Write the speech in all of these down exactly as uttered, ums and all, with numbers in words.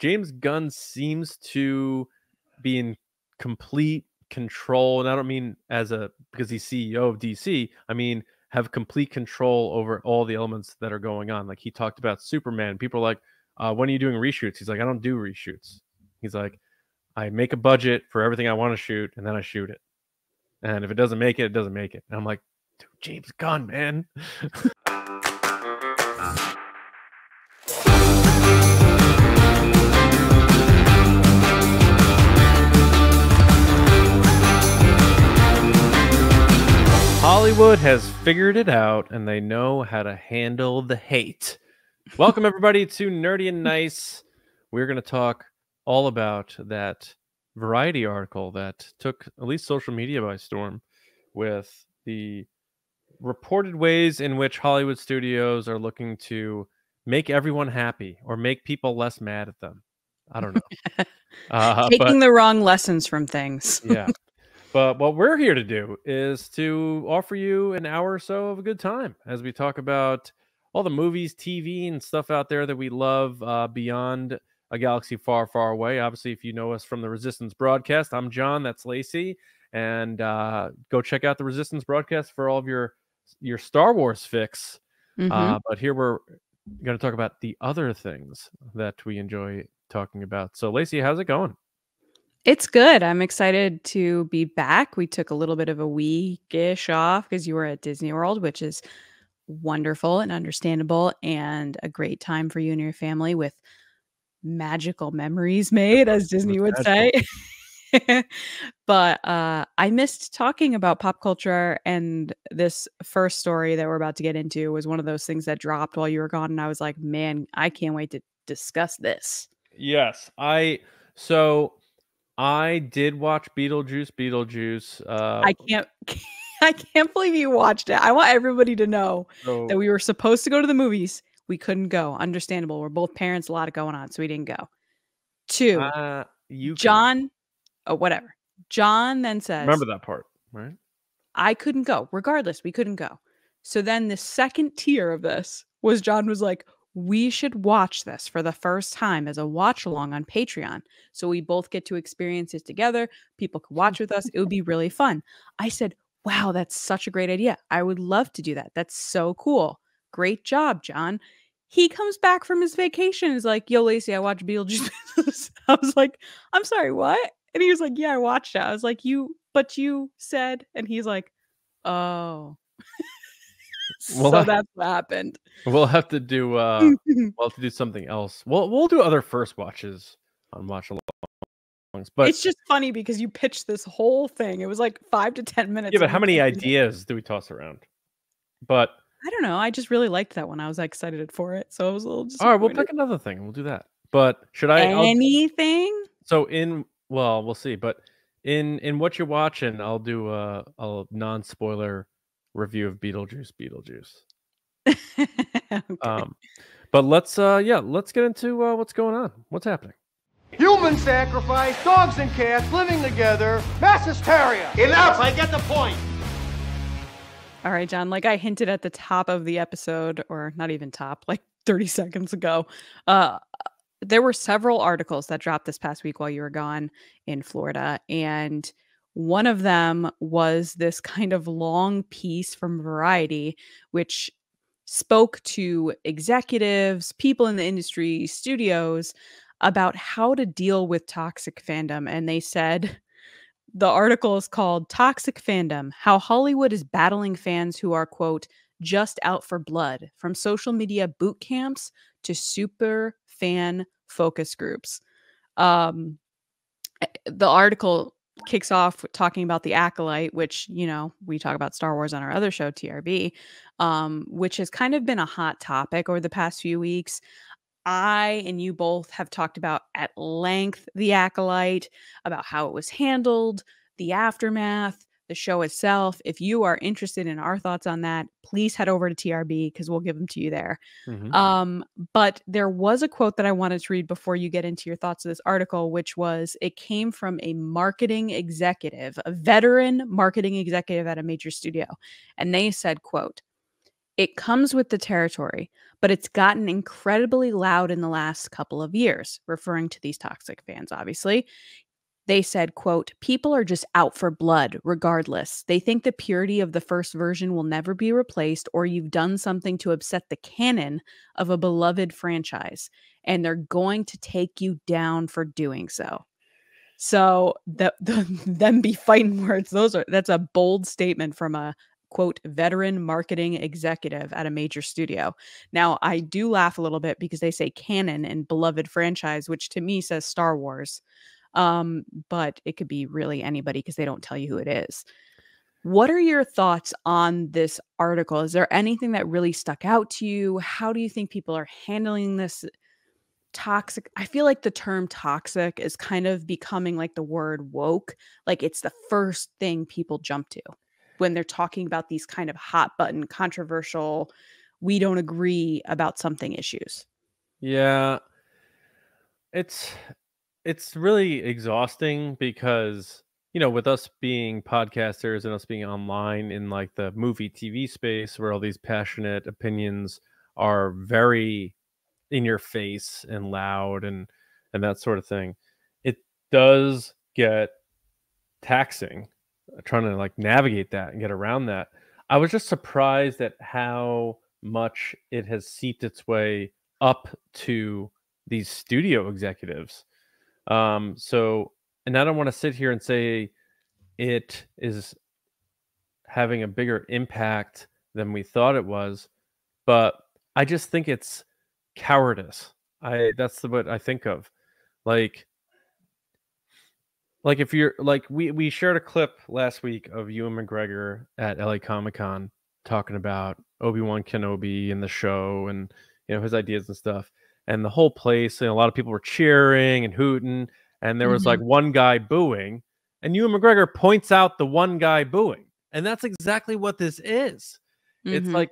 James Gunn seems to be in complete control, and I don't mean as a because he's C E O of D C. I mean have complete control over all the elements that are going on. Like, he talked about Superman. People are like, uh, when are you doing reshoots? He's like, I don't do reshoots. He's like, I make a budget for everything I want to shoot, and then I shoot it. And if it doesn't make it, it doesn't make it. And I'm like, dude, James Gunn, man. Hollywood has figured it out, and they know how to handle the hate. Welcome, everybody, to Nerdy and Nice. We're going to talk all about that Variety article that took at least social media by storm with the reported ways in which Hollywood studios are looking to make everyone happy or make people less mad at them. I don't know. uh, Taking but, the wrong lessons from things. Yeah. But what we're here to do is to offer you an hour or so of a good time as we talk about all the movies, T V, and stuff out there that we love uh, beyond a galaxy far, far away. Obviously, if you know us from The Resistance Broadcast, I'm John, that's Lacey, and uh, go check out The Resistance Broadcast for all of your, your Star Wars fix. Mm-hmm. uh, but here we're going to talk about the other things that we enjoy talking about. So, Lacey, how's it going? It's good. I'm excited to be back. We took a little bit of a week-ish off because you were at Disney World, which is wonderful and understandable and a great time for you and your family with magical memories made, as Disney would say. But uh, I missed talking about pop culture, and this first story that we're about to get into was one of those things that dropped while you were gone, and I was like, man, I can't wait to discuss this. Yes. I... So... I did watch Beetlejuice. Beetlejuice. Uh, I can't. I can't believe you watched it. I want everybody to know so, that we were supposed to go to the movies. We couldn't go. Understandable. We're both parents. A lot of going on, so we didn't go. Two. Uh, you. John. Can. Oh, whatever. John then says. Remember that part, right? I couldn't go. Regardless, we couldn't go. So then the second tier of this was John was like, we should watch this for the first time as a watch along on Patreon. So we both get to experience it together. People can watch with us. It would be really fun. I said, wow, that's such a great idea. I would love to do that. That's so cool. Great job, John. He comes back from his vacation and is like, yo, Lacey, I watched Beetlejuice. I was like, I'm sorry, what? And he was like, yeah, I watched it. I was like, you, but you said, and he's like, oh. Well, so that's what happened. We'll have to do uh we'll have to do something else. We'll we'll do other first watches on watch alongs. But it's just funny because you pitched this whole thing. It was like five to ten minutes. Yeah, but how many ideas do we toss around? But I don't know. I just really liked that one. I was excited for it. So I was a little just all right, we'll pick another thing and we'll do that. But should I anything? I'll, so in well, we'll see. But in in what you're watching, I'll do a, a non-spoiler review of Beetlejuice, Beetlejuice. Okay. Um, but let's, uh, yeah, let's get into uh, what's going on. What's happening? Human sacrifice, dogs and cats living together, mass hysteria. Enough, I get the point. All right, John, like I hinted at the top of the episode, or not even top, like thirty seconds ago, uh, there were several articles that dropped this past week while you were gone in Florida, and one of them was this kind of long piece from Variety, which spoke to executives, people in the industry, studios, about how to deal with toxic fandom. And they said, the article is called Toxic Fandom, How Hollywood is Battling Fans Who Are, quote, just out for blood, from social media boot camps to super fan focus groups. Um, the article kicks off talking about the Acolyte, which, you know, we talk about Star Wars on our other show, T R B, um, which has kind of been a hot topic over the past few weeks. I and you both have talked about at length the Acolyte, about how it was handled, the aftermath, the show itself. If you are interested in our thoughts on that, please head over to T R B because we'll give them to you there. Mm-hmm. Um, but there was a quote that I wanted to read before you get into your thoughts of this article, which was, it came from a marketing executive, a veteran marketing executive at a major studio. And they said, quote, It comes with the territory, but it's gotten incredibly loud in the last couple of years, referring to these toxic fans, obviously. They said, quote, people are just out for blood, regardless. They think the purity of the first version will never be replaced, or you've done something to upset the canon of a beloved franchise, and they're going to take you down for doing so. So the, the, them be fighting words. Those are, that's a bold statement from a, quote, veteran marketing executive at a major studio. Now, I do laugh a little bit because they say canon and beloved franchise, which to me says Star Wars. Um, but it could be really anybody because they don't tell you who it is. What are your thoughts on this article? Is there anything that really stuck out to you? How do you think people are handling this toxic? I feel like the term toxic is kind of becoming like the word woke. Like it's the first thing people jump to when they're talking about these kind of hot button, controversial, we don't agree about something issues. Yeah. It's, it's really exhausting because, you know, with us being podcasters and us being online in like the movie T V space where all these passionate opinions are very in your face and loud and, and that sort of thing, it does get taxing. Trying to like navigate that and get around that. I was just surprised at how much it has seeped its way up to these studio executives. Um, so, and I don't want to sit here and say it is having a bigger impact than we thought it was, but I just think it's cowardice. I, that's the, what I think of. Like, Like if you're like we we shared a clip last week of Ewan McGregor at L A Comic Con talking about Obi-Wan Kenobi and the show and you know his ideas and stuff, and the whole place, and a lot of people were cheering and hooting, and there was mm-hmm. like one guy booing, and Ewan McGregor points out the one guy booing, and that's exactly what this is. Mm-hmm. It's like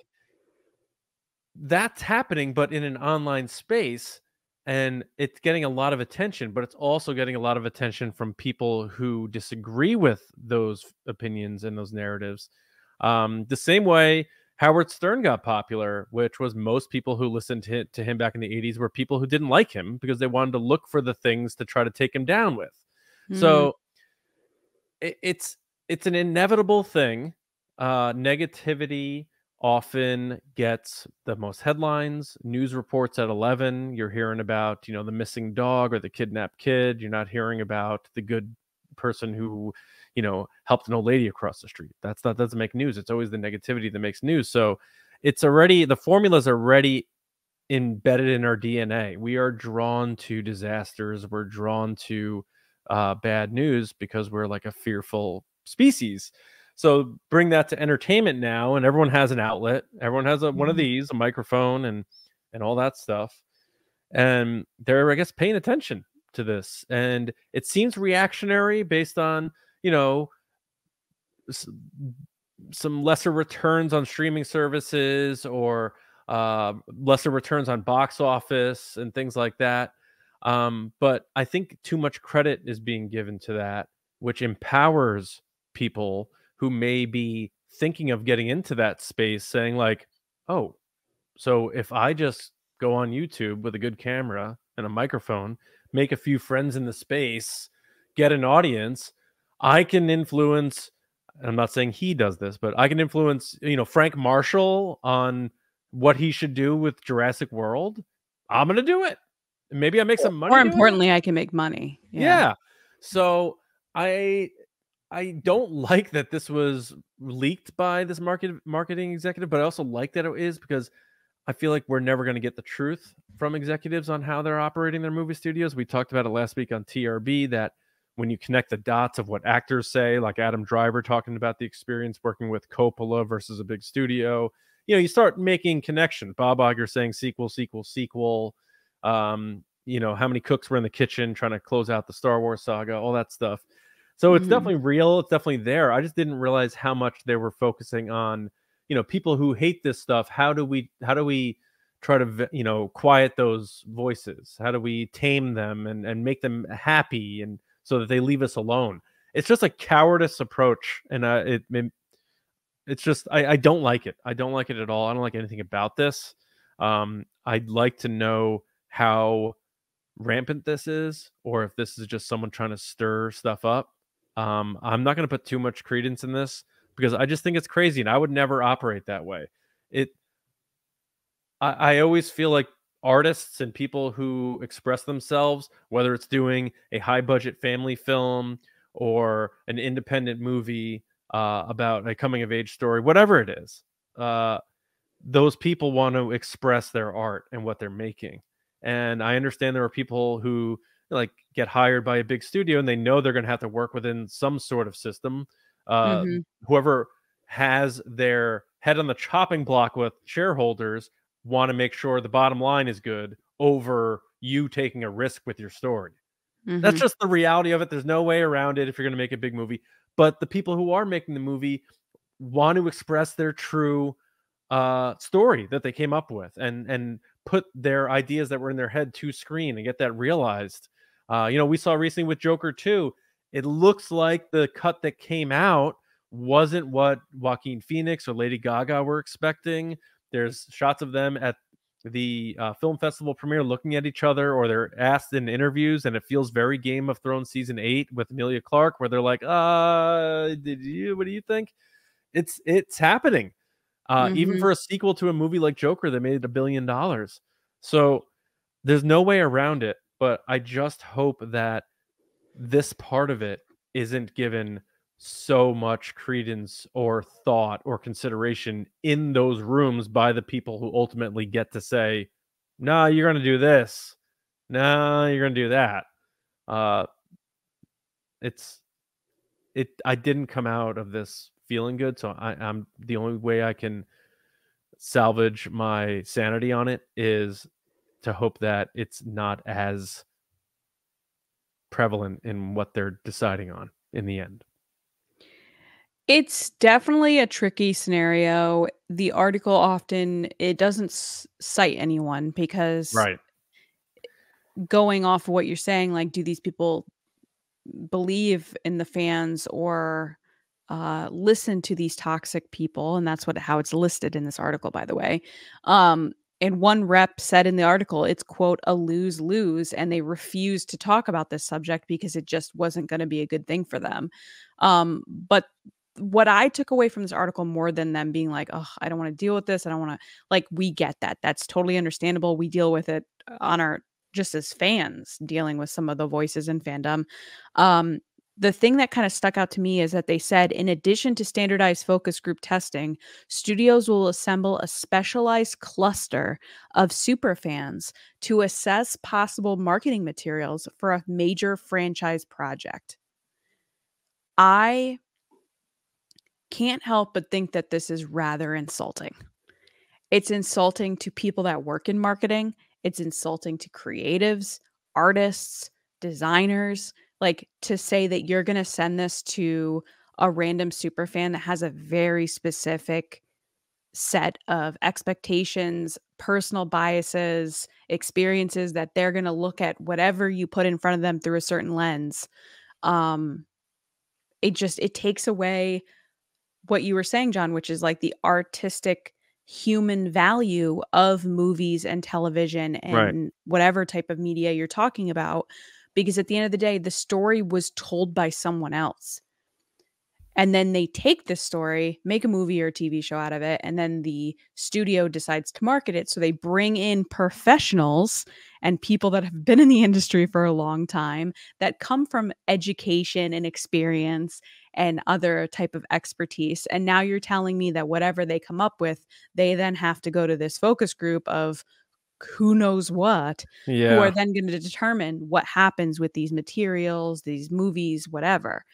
that's happening, but in an online space. And it's getting a lot of attention, but it's also getting a lot of attention from people who disagree with those opinions and those narratives. Um, the same way Howard Stern got popular, which was most people who listened to him back in the eighties were people who didn't like him because they wanted to look for the things to try to take him down with. Mm-hmm. So it, it's, it's an inevitable thing. Uh, negativity often gets the most headlines. News reports at eleven, you're hearing about, you know, the missing dog or the kidnapped kid. You're not hearing about the good person who, you know, helped an old lady across the street. That's not, that doesn't make news. It's always the negativity that makes news. So it's already, the formula's already embedded in our D N A. We are drawn to disasters. We're drawn to uh, bad news because we're like a fearful species. So bring that to entertainment now, and everyone has an outlet. Everyone has a, one of these, a microphone, and and all that stuff. And they're, I guess, paying attention to this. And it seems reactionary based on, you know, some lesser returns on streaming services or uh, lesser returns on box office and things like that. Um, but I think too much credit is being given to that, which empowers people who may be thinking of getting into that space, saying like, oh, so if I just go on YouTube with a good camera and a microphone, make a few friends in the space, get an audience, I can influence, and I'm not saying he does this, but I can influence, you know, Frank Marshall on what he should do with Jurassic World. I'm going to do it. Maybe I make some money. More importantly, I can make money. Yeah. yeah. So I... I don't like that this was leaked by this market marketing executive, but I also like that it is because I feel like we're never going to get the truth from executives on how they're operating their movie studios. We talked about it last week on T R B that when you connect the dots of what actors say, like Adam Driver talking about the experience working with Coppola versus a big studio, you know, you start making connection. Bob Iger saying sequel, sequel, sequel. Um, you know, how many cooks were in the kitchen trying to close out the Star Wars saga, all that stuff. So it's mm-hmm. definitely real. It's definitely there. I just didn't realize how much they were focusing on, you know, people who hate this stuff. How do we, how do we try to, you know, quiet those voices? How do we tame them and, and make them happy and so that they leave us alone? It's just a cowardice approach. And uh, it, it, It's just, I, I don't like it. I don't like it at all. I don't like anything about this. Um, I'd like to know how rampant this is, or if this is just someone trying to stir stuff up. Um, I'm not going to put too much credence in this because I just think it's crazy and I would never operate that way. It, I, I always feel like artists and people who express themselves, whether it's doing a high budget family film or an independent movie, Uh, about a coming of age story, whatever it is, uh, those people want to express their art and what they're making. And I understand there are people who like get hired by a big studio and they know they're going to have to work within some sort of system. Uh, mm-hmm. Whoever has their head on the chopping block with shareholders want to make sure the bottom line is good over you taking a risk with your story. Mm-hmm. That's just the reality of it. There's no way around it if you're going to make a big movie. But the people who are making the movie want to express their true uh, story that they came up with and and put their ideas that were in their head to screen and get that realized. Uh, you know, we saw recently with Joker two, it looks like the cut that came out wasn't what Joaquin Phoenix or Lady Gaga were expecting. There's shots of them at the uh, film festival premiere looking at each other, or they're asked in interviews, and it feels very Game of Thrones season eight with Emilia Clarke, where they're like, uh, did you, what do you think? It's, it's happening. Uh, mm-hmm. Even for a sequel to a movie like Joker that made it a billion dollars. So there's no way around it, but I just hope that this part of it isn't given so much credence or thought or consideration in those rooms by the people who ultimately get to say, no, nah, you're going to do this. No, nah, you're going to do that. Uh, it's it. I didn't come out of this feeling good. So I, I'm the only way I can salvage my sanity on it is to hope that it's not as prevalent in what they're deciding on in the end. It's definitely a tricky scenario. The article often, it doesn't s cite anyone because right. Going off of what you're saying, like, do these people believe in the fans or uh, listen to these toxic people? And that's what how it's listed in this article, by the way. Um, and one rep said in the article, it's, quote, a lose-lose. And they refused to talk about this subject because it just wasn't going to be a good thing for them. Um, but what I took away from this article more than them being like, oh, I don't want to deal with this. I don't want to, like, we get that. That's totally understandable. We deal with it on our, just as fans dealing with some of the voices in fandom. Um, the thing that kind of stuck out to me is that they said, in addition to standardized focus group testing, studios will assemble a specialized cluster of superfans to assess possible marketing materials for a major franchise project. I can't help but think that this is rather insulting. It's insulting to people that work in marketing. It's insulting to creatives, artists, designers, like, to say that you're going to send this to a random superfan that has a very specific set of expectations, personal biases, experiences that they're going to look at whatever you put in front of them through a certain lens. Um, it just, it takes away what you were saying, John, which is like the artistic human value of movies and television and right. whatever type of media you're talking about. Because at the end of the day, the story was told by someone else. And then they take this story, make a movie or a T V show out of it, and then the studio decides to market it. So they bring in professionals and people that have been in the industry for a long time that come from education and experience and other type of expertise. And now you're telling me that whatever they come up with, they then have to go to this focus group of who knows what, yeah. who are then going to determine what happens with these materials, these movies, whatever.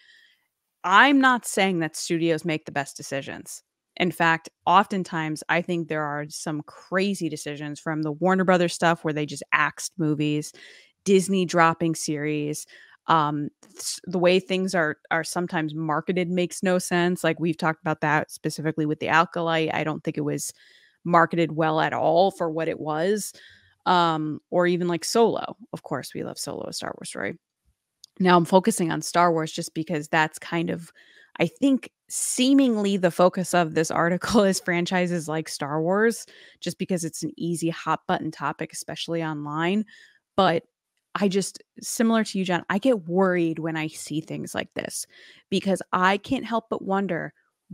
I'm not saying that studios make the best decisions. In fact, oftentimes I think there are some crazy decisions, from the Warner Brothers stuff where they just axed movies, Disney dropping series. Um, the way things are, are sometimes marketed makes no sense. Like, we've talked about that specifically with the Acolyte. I don't think it was marketed well at all for what it was. Um, or even like Solo. Of course, we love Solo, a Star Wars story. Now I'm focusing on Star Wars just because that's kind of, I think, seemingly the focus of this article is franchises like Star Wars, just because it's an easy hot button topic, especially online. But I just, similar to you, John, I get worried when I see things like this, because I can't help but wonder,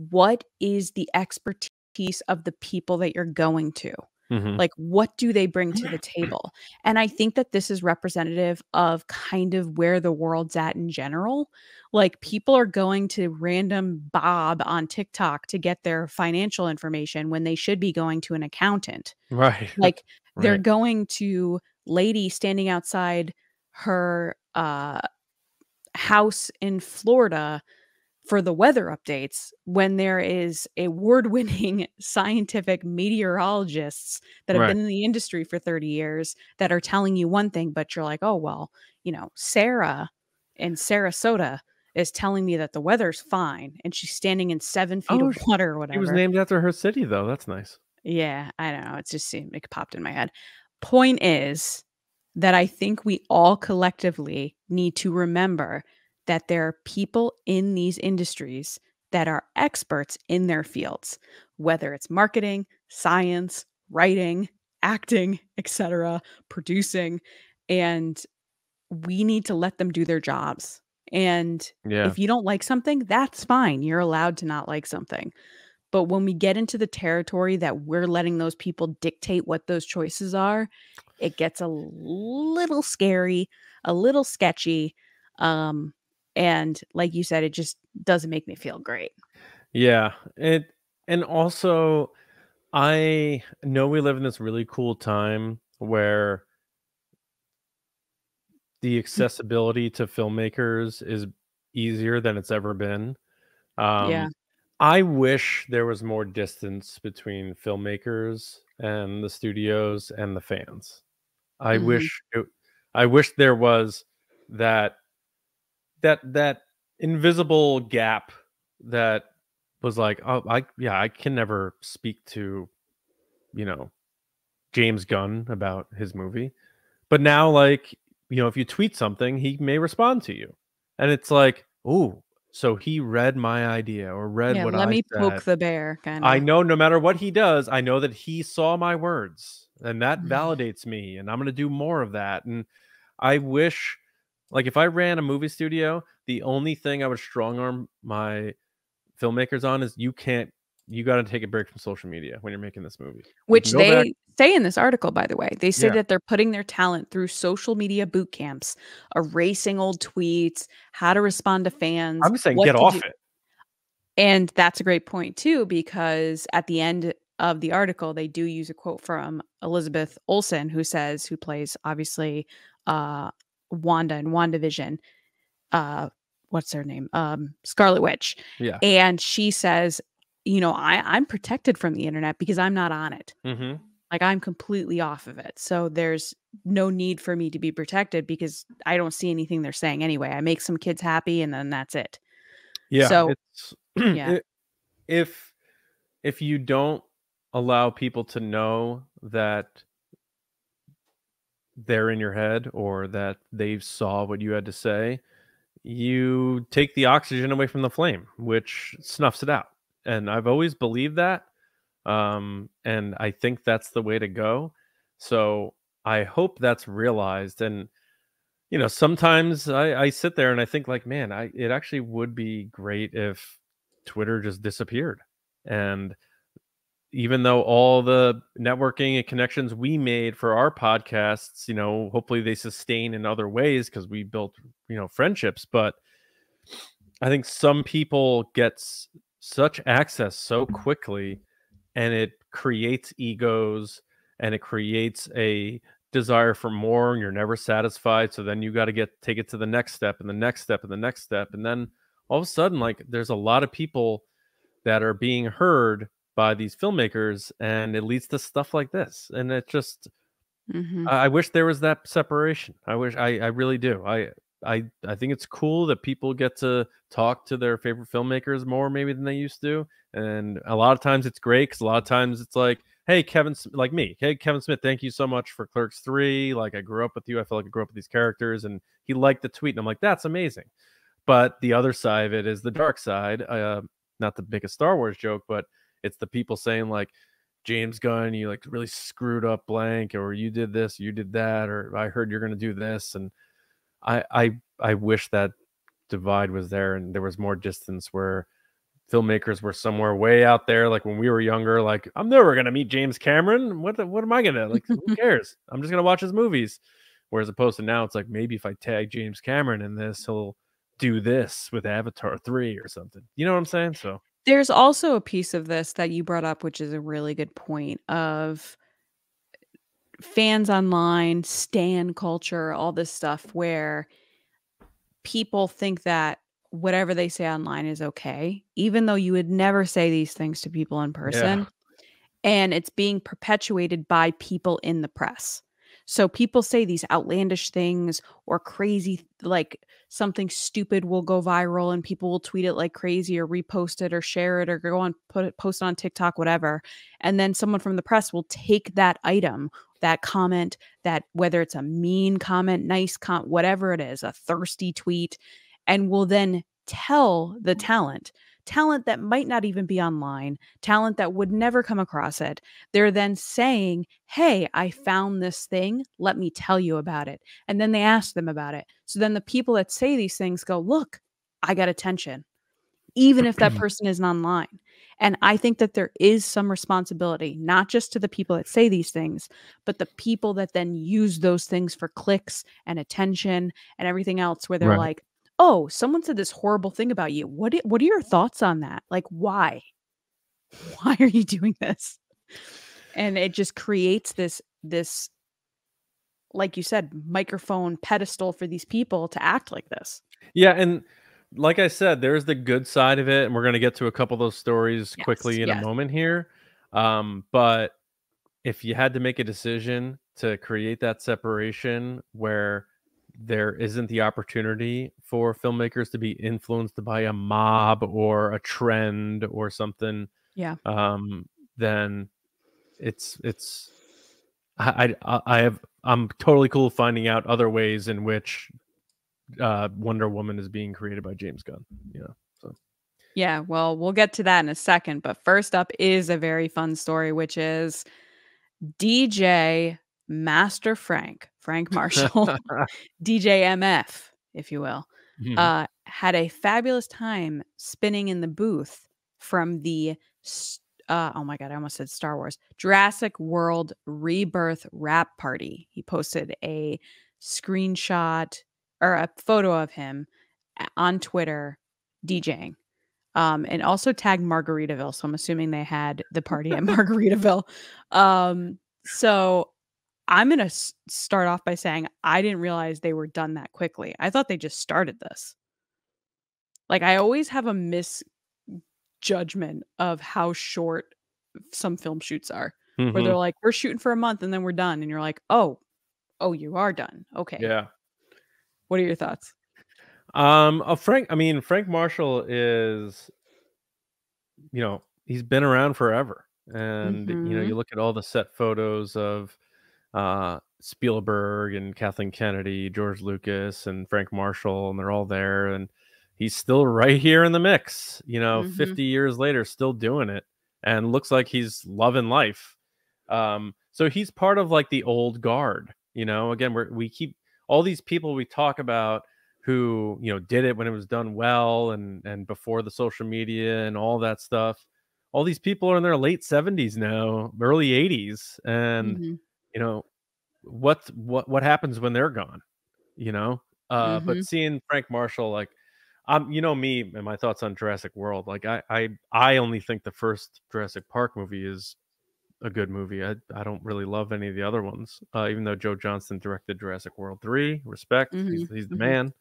what is the expertise of the people that you're going to? Mm-hmm. Like, what do they bring to the table? And I think that this is representative of kind of where the world's at in general. Like, people are going to random Bob on TikTok to get their financial information when they should be going to an accountant. Right. Like, they're right. going to lady standing outside her uh, house in Florida for the weather updates when there is award-winning scientific meteorologists that have right. been in the industry for thirty years that are telling you one thing, but you're like, oh, well, you know, Sarah in Sarasota is telling me that the weather's fine, and she's standing in seven feet oh, of water or whatever. It was named after her city, though. That's nice. Yeah, I don't know. It's just, it popped in my head. Point is that I think we all collectively need to remember that there are people in these industries that are experts in their fields, whether it's marketing, science, writing, acting, et cetera, producing, and we need to let them do their jobs. And yeah. if you don't like something, that's fine. You're allowed to not like something. But when we get into the territory that we're letting those people dictate what those choices are, it gets a little scary, a little sketchy. Um, And like you said, it just doesn't make me feel great. Yeah. It, and also, I know we live in this really cool time where the accessibility to filmmakers is easier than it's ever been. Um, yeah. I wish there was more distance between filmmakers and the studios and the fans. I mm-hmm. wish, it, I wish there was that, that that invisible gap that was like, oh, I yeah, I can never speak to, you know, James Gunn about his movie, but now, like, you know, if you tweet something, he may respond to you, and it's like, oh, so he read my idea or read yeah, what let I me said. Poke the bear. Kind of. I know no matter what he does, I know that he saw my words, and that mm-hmm. validates me, and I'm gonna do more of that. And I wish. Like, if I ran a movie studio, the only thing I would strong arm my filmmakers on is you can't, you got to take a break from social media when you're making this movie. Which they back. say in this article, by the way. They say yeah. that they're putting their talent through social media boot camps, erasing old tweets, how to respond to fans. I'm just saying, get off you... it. And that's a great point, too, because at the end of the article, they do use a quote from Elizabeth Olsen, who says, who plays, obviously, uh, Wanda and WandaVision, uh what's her name, um Scarlet Witch, yeah and she says, you know, i i'm protected from the internet because I'm not on it. Mm-hmm. Like, I'm completely off of it, so there's no need for me to be protected because I don't see anything they're saying anyway. I make some kids happy and then that's it. Yeah so it's, yeah it, if if you don't allow people to know that they're in your head or that they saw what you had to say, you take the oxygen away from the flame, which snuffs it out. And I've always believed that. Um, and I think that's the way to go. So I hope that's realized. And, you know, sometimes I, I sit there and I think, like, man, I, it actually would be great if Twitter just disappeared. And even though all the networking and connections we made for our podcasts, you know, hopefully they sustain in other ways because we built, you know, friendships. But I think some people get such access so quickly, and it creates egos, and it creates a desire for more, and you're never satisfied. So then you got to get take it to the next step and the next step and the next step. And then all of a sudden, like, there's a lot of people that are being heard by these filmmakers, and it leads to stuff like this. And it just, mm-hmm. I, I wish there was that separation. I wish, I, I really do. I, I, I think it's cool that people get to talk to their favorite filmmakers more maybe than they used to. And a lot of times it's great, because a lot of times it's like, hey, Kevin, like me, hey, Kevin Smith, thank you so much for Clerks three. Like, I grew up with you. I feel like I grew up with these characters, and he liked the tweet. And I'm like, that's amazing. But the other side of it is the dark side. Uh, not to make a Star Wars joke, but it's the people saying like, James Gunn, you like really screwed up blank, or you did this, you did that, or I heard you're going to do this. And I, I, I wish that divide was there and there was more distance where filmmakers were somewhere way out there. Like when we were younger, like I'm never going to meet James Cameron. What, the, what am I going to like, who cares? I'm just going to watch his movies. Whereas opposed to now, it's like, maybe if I tag James Cameron in this, he'll do this with Avatar three or something. You know what I'm saying? So there's also a piece of this that you brought up, which is a really good point, of fans online, stan culture, all this stuff where people think that whatever they say online is okay, even though you would never say these things to people in person. Yeah. And it's being perpetuated by people in the press. So people say these outlandish things or crazy, like something stupid will go viral and people will tweet it like crazy or repost it or share it or go on, put it, post it on TikTok, whatever. And then someone from the press will take that item, that comment, that whether it's a mean comment, nice comment, whatever it is, a thirsty tweet, and will then tell the talent, talent that might not even be online, talent that would never come across it. They're then saying, hey, I found this thing. Let me tell you about it. And then they ask them about it. So then the people that say these things go, look, I got attention, even if that person isn't online. And I think that there is some responsibility, not just to the people that say these things, but the people that then use those things for clicks and attention and everything else, where they're right. like, oh, someone said this horrible thing about you. What, what are your thoughts on that? Like, why? Why are you doing this? And it just creates this, this, like you said, microphone pedestal for these people to act like this. Yeah. And like I said, there's the good side of it. And we're going to get to a couple of those stories yes, quickly in yes. a moment here. Um, but if you had to make a decision to create that separation where there isn't the opportunity for filmmakers to be influenced by a mob or a trend or something, yeah um then it's it's i i, I have i'm totally cool finding out other ways in which uh Wonder Woman is being created by James Gunn, you know. So yeah, well, we'll get to that in a second, but first up is a very fun story, which is D J Master Frank, Frank Marshall, D J M F, if you will, mm-hmm. uh, had a fabulous time spinning in the booth from the, uh, oh my God, I almost said Star Wars, Jurassic World Rebirth Wrap Party. He posted a screenshot or a photo of him on Twitter DJing. Um, and also tagged Margaritaville. So I'm assuming they had the party at Margaritaville. Um, so I'm going to start off by saying I didn't realize they were done that quickly. I thought they just started this. Like, I always have a misjudgment of how short some film shoots are, mm-hmm. where they're like, we're shooting for a month and then we're done. And you're like, oh, oh, you are done. Okay. Yeah. What are your thoughts? Um, oh, Frank, I mean, Frank Marshall is, you know, he's been around forever. And, mm-hmm. you know, you look at all the set photos of, uh Spielberg and Kathleen Kennedy, George Lucas and Frank Marshall, and they're all there, and he's still right here in the mix, you know, mm-hmm. fifty years later, still doing it, and looks like he's loving life. Um so he's part of like the old guard, you know. Again, we're, we keep all these people we talk about who, you know, did it when it was done well and and before the social media and all that stuff. All these people are in their late seventies now, early eighties, and mm-hmm. you know, what what what happens when they're gone, you know. Uh mm-hmm. But seeing Frank Marshall, like, um you know me and my thoughts on Jurassic World, like I I I only think the first Jurassic Park movie is a good movie. I I don't really love any of the other ones, uh even though Joe Johnston directed Jurassic World three, respect, mm-hmm. he's, he's the mm-hmm. man.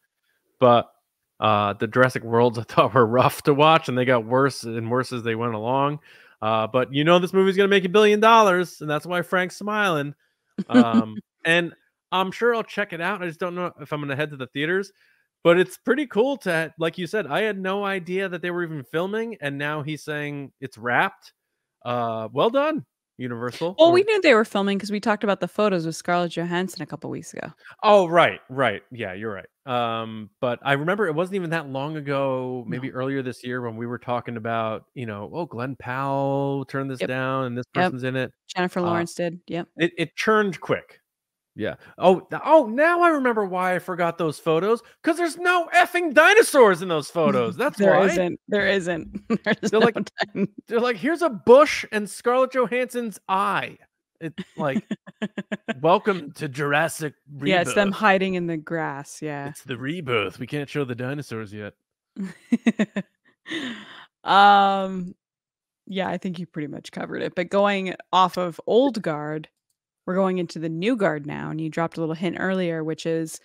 But uh the Jurassic Worlds I thought were rough to watch, and they got worse and worse as they went along. Uh, but you know this movie's gonna make a billion dollars, and that's why Frank's smiling. Um, and I'm sure I'll check it out. I just don't know if I'm gonna head to the theaters. But it's pretty cool to, like you said, I had no idea that they were even filming, and now he's saying it's wrapped. Uh, well done, Universal? Well, or... we knew they were filming because we talked about the photos with Scarlett Johansson a couple weeks ago. Oh, right, right. Yeah, you're right. Um, but I remember it wasn't even that long ago, maybe no. earlier this year when we were talking about, you know, oh, Glenn Powell turned this yep. down and this person's yep. in it. Jennifer Lawrence uh, did. Yep. It, it churned quick. Yeah. Oh, oh, now I remember why I forgot those photos, because there's no effing dinosaurs in those photos. That's there why. Isn't. There isn't. There's they're no like, time. They're like, here's a bush and Scarlett Johansson's eye. It's like, welcome to Jurassic Rebirth. Yeah, it's them hiding in the grass. Yeah. It's the rebirth. We can't show the dinosaurs yet. um, yeah, I think you pretty much covered it. But going off of Old Guard, we're going into the new guard now, and you dropped a little hint earlier, which is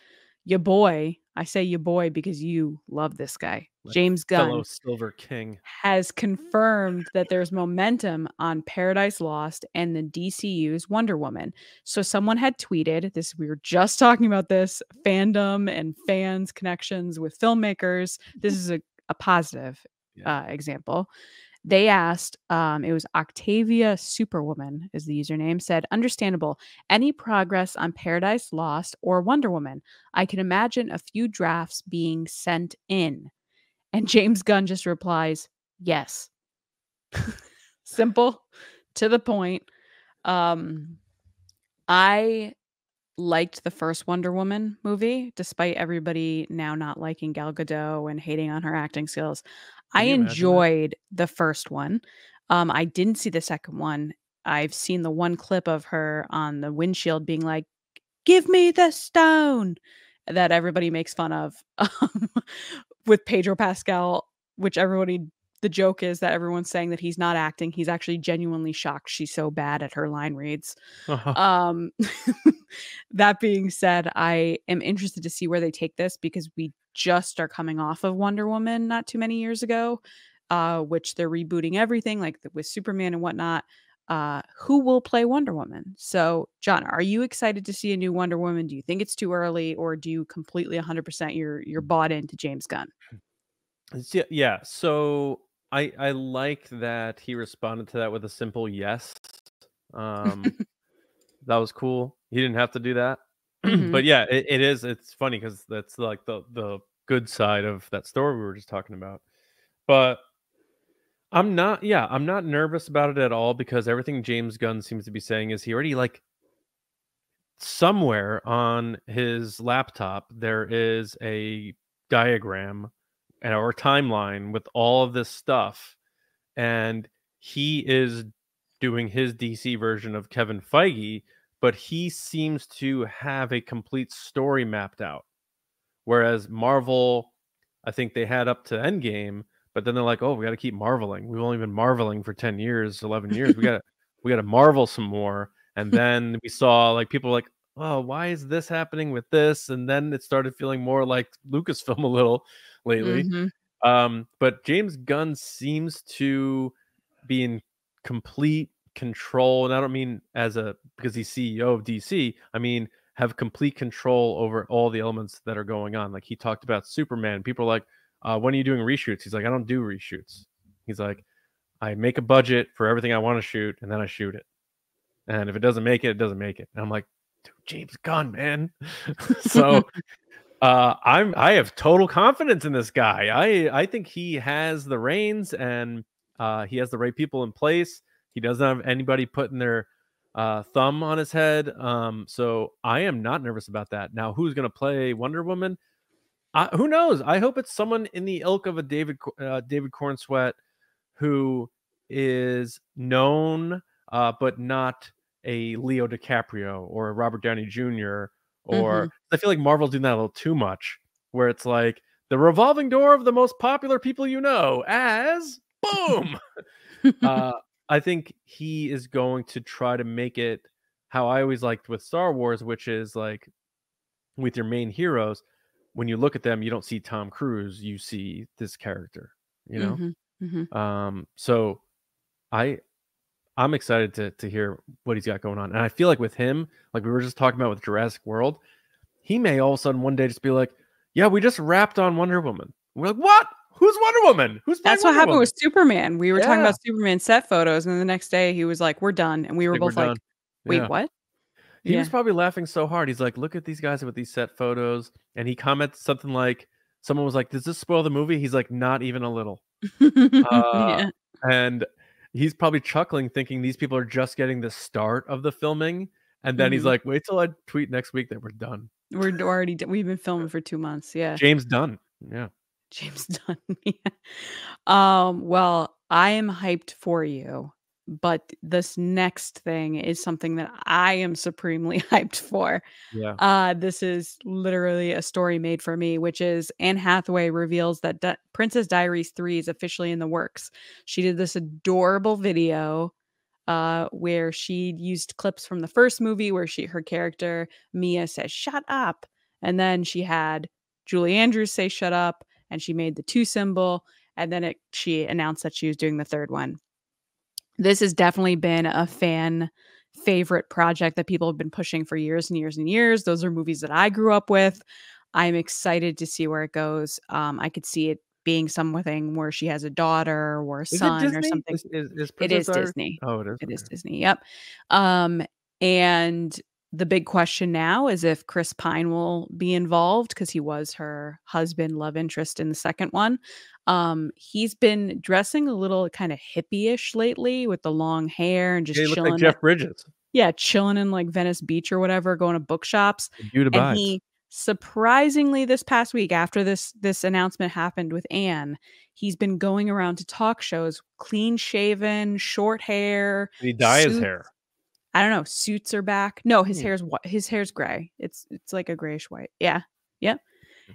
your boy. I say your boy because you love this guy. Like James Gunn, fellow Silver King, has confirmed that there's momentum on Paradise Lost and the D C U's Wonder Woman. So someone had tweeted this. We were just talking about this fandom and fans connections with filmmakers. This is a, a positive yeah. uh, example. They asked, um, it was Octavia Superwoman is the username, said, understandable. Any progress on Paradise Lost or Wonder Woman? I can imagine a few drafts being sent in. And James Gunn just replies, yes. Simple, to the point. Um, I liked the first Wonder Woman movie, despite everybody now not liking Gal Gadot and hating on her acting skills. I enjoyed the first one. Um, I didn't see the second one. I've seen the one clip of her on the windshield being like, give me the stone, that everybody makes fun of um, with Pedro Pascal, which everybody, the joke is that everyone's saying that he's not acting. He's actually genuinely shocked she's so bad at her line reads. Uh-huh. Um, that being said, I am interested to see where they take this, because we just are coming off of Wonder Woman not too many years ago, uh, which they're rebooting everything like the, with Superman and whatnot. Uh, who will play Wonder Woman? So, John, are you excited to see a new Wonder Woman? Do you think it's too early, or do you completely one hundred percent you're you're bought into James Gunn? Yeah, yeah. So I I like that he responded to that with a simple yes. Um, that was cool. He didn't have to do that. Mm-hmm. But yeah, it, it is. It's funny because that's like the the good side of that story we were just talking about. But I'm not. Yeah, I'm not nervous about it at all, because everything James Gunn seems to be saying is he already, like, somewhere on his laptop there is a diagram and our timeline with all of this stuff, and he is doing his D C version of Kevin Feige. But he seems to have a complete story mapped out. Whereas Marvel, I think they had up to Endgame, but then they're like, oh, we got to keep marveling. We've only been marveling for ten years, eleven years. We got to we got to marvel some more. And then we saw, like, people were like, oh, why is this happening with this? And then it started feeling more like Lucasfilm a little lately. Mm-hmm. Um, but James Gunn seems to be in complete control, and I don't mean as a because he's C E O of D C, I mean have complete control over all the elements that are going on. Like, he talked about Superman. People are like, uh when are you doing reshoots? He's like, I don't do reshoots. He's like, I make a budget for everything I want to shoot, and then I shoot it, and if it doesn't make it, it doesn't make it. And I'm like, dude, James Gunn, man. So uh I'm I have total confidence in this guy. I I think he has the reins, and uh he has the right people in place. He doesn't have anybody putting their uh, thumb on his head. Um, so I am not nervous about that. Now, who's going to play Wonder Woman? I, who knows? I hope it's someone in the ilk of a David uh, David Cornsweet, who is known, uh, but not a Leo DiCaprio or a Robert Downey Junior Or mm-hmm. I feel like Marvel's doing that a little too much, where it's like the revolving door of the most popular people you know as boom. uh, I think he is going to try to make it how I always liked with Star Wars, which is like with your main heroes, when you look at them, you don't see Tom Cruise, you see this character, you know? Mm-hmm, mm-hmm. Um, so I, I'm excited to, to hear what he's got going on. And I feel like with him, like we were just talking about with Jurassic World, he may all of a sudden one day just be like, yeah, we just wrapped on Wonder Woman. We're like, what? Who's Wonder Woman? Who's That's what Wonder happened Woman? With Superman. We were yeah. talking about Superman set photos, and then the next day he was like, "We're done," and we were both we're like, "Wait, yeah. what?" He yeah. was probably laughing so hard. He's like, "Look at these guys with these set photos," and he comments something like, "Someone was like, does this spoil the movie?" He's like, "Not even a little." uh, yeah. And he's probably chuckling, thinking these people are just getting the start of the filming, and then mm-hmm. he's like, "Wait till I tweet next week that we're done." We're already we've been filming for two months. Yeah, James Gunn. Yeah. James Gunn. yeah. Um, well, I am hyped for you, but this next thing is something that I am supremely hyped for. Yeah. Uh, this is literally a story made for me, which is Anne Hathaway reveals that Di- Princess Diaries three is officially in the works. She did this adorable video uh, where she used clips from the first movie where she her character, Mia, says, "Shut up." And then she had Julie Andrews say, "Shut up." And she made the two symbol, and then it, she announced that she was doing the third one. This has definitely been a fan favorite project that people have been pushing for years and years and years. Those are movies that I grew up with. I'm excited to see where it goes. Um, I could see it being something where she has a daughter or a son or something. Is, is, is it is Art? Disney. Oh, it is. It okay. is Disney. Yep. Um, and the big question now is if Chris Pine will be involved, because he was her husband, love interest in the second one. Um, he's been dressing a little kind of hippie-ish lately with the long hair and just yeah, he chilling. Like Jeff Bridges. At, yeah, chilling in like Venice Beach or whatever, going to bookshops. And, and he surprisingly this past week, after this this announcement happened with Anne, he's been going around to talk shows, clean shaven, short hair. Did he dye suits. His hair? I don't know. Suits are back. No, his hair's what his hair's gray. It's it's like a grayish white. Yeah, yeah.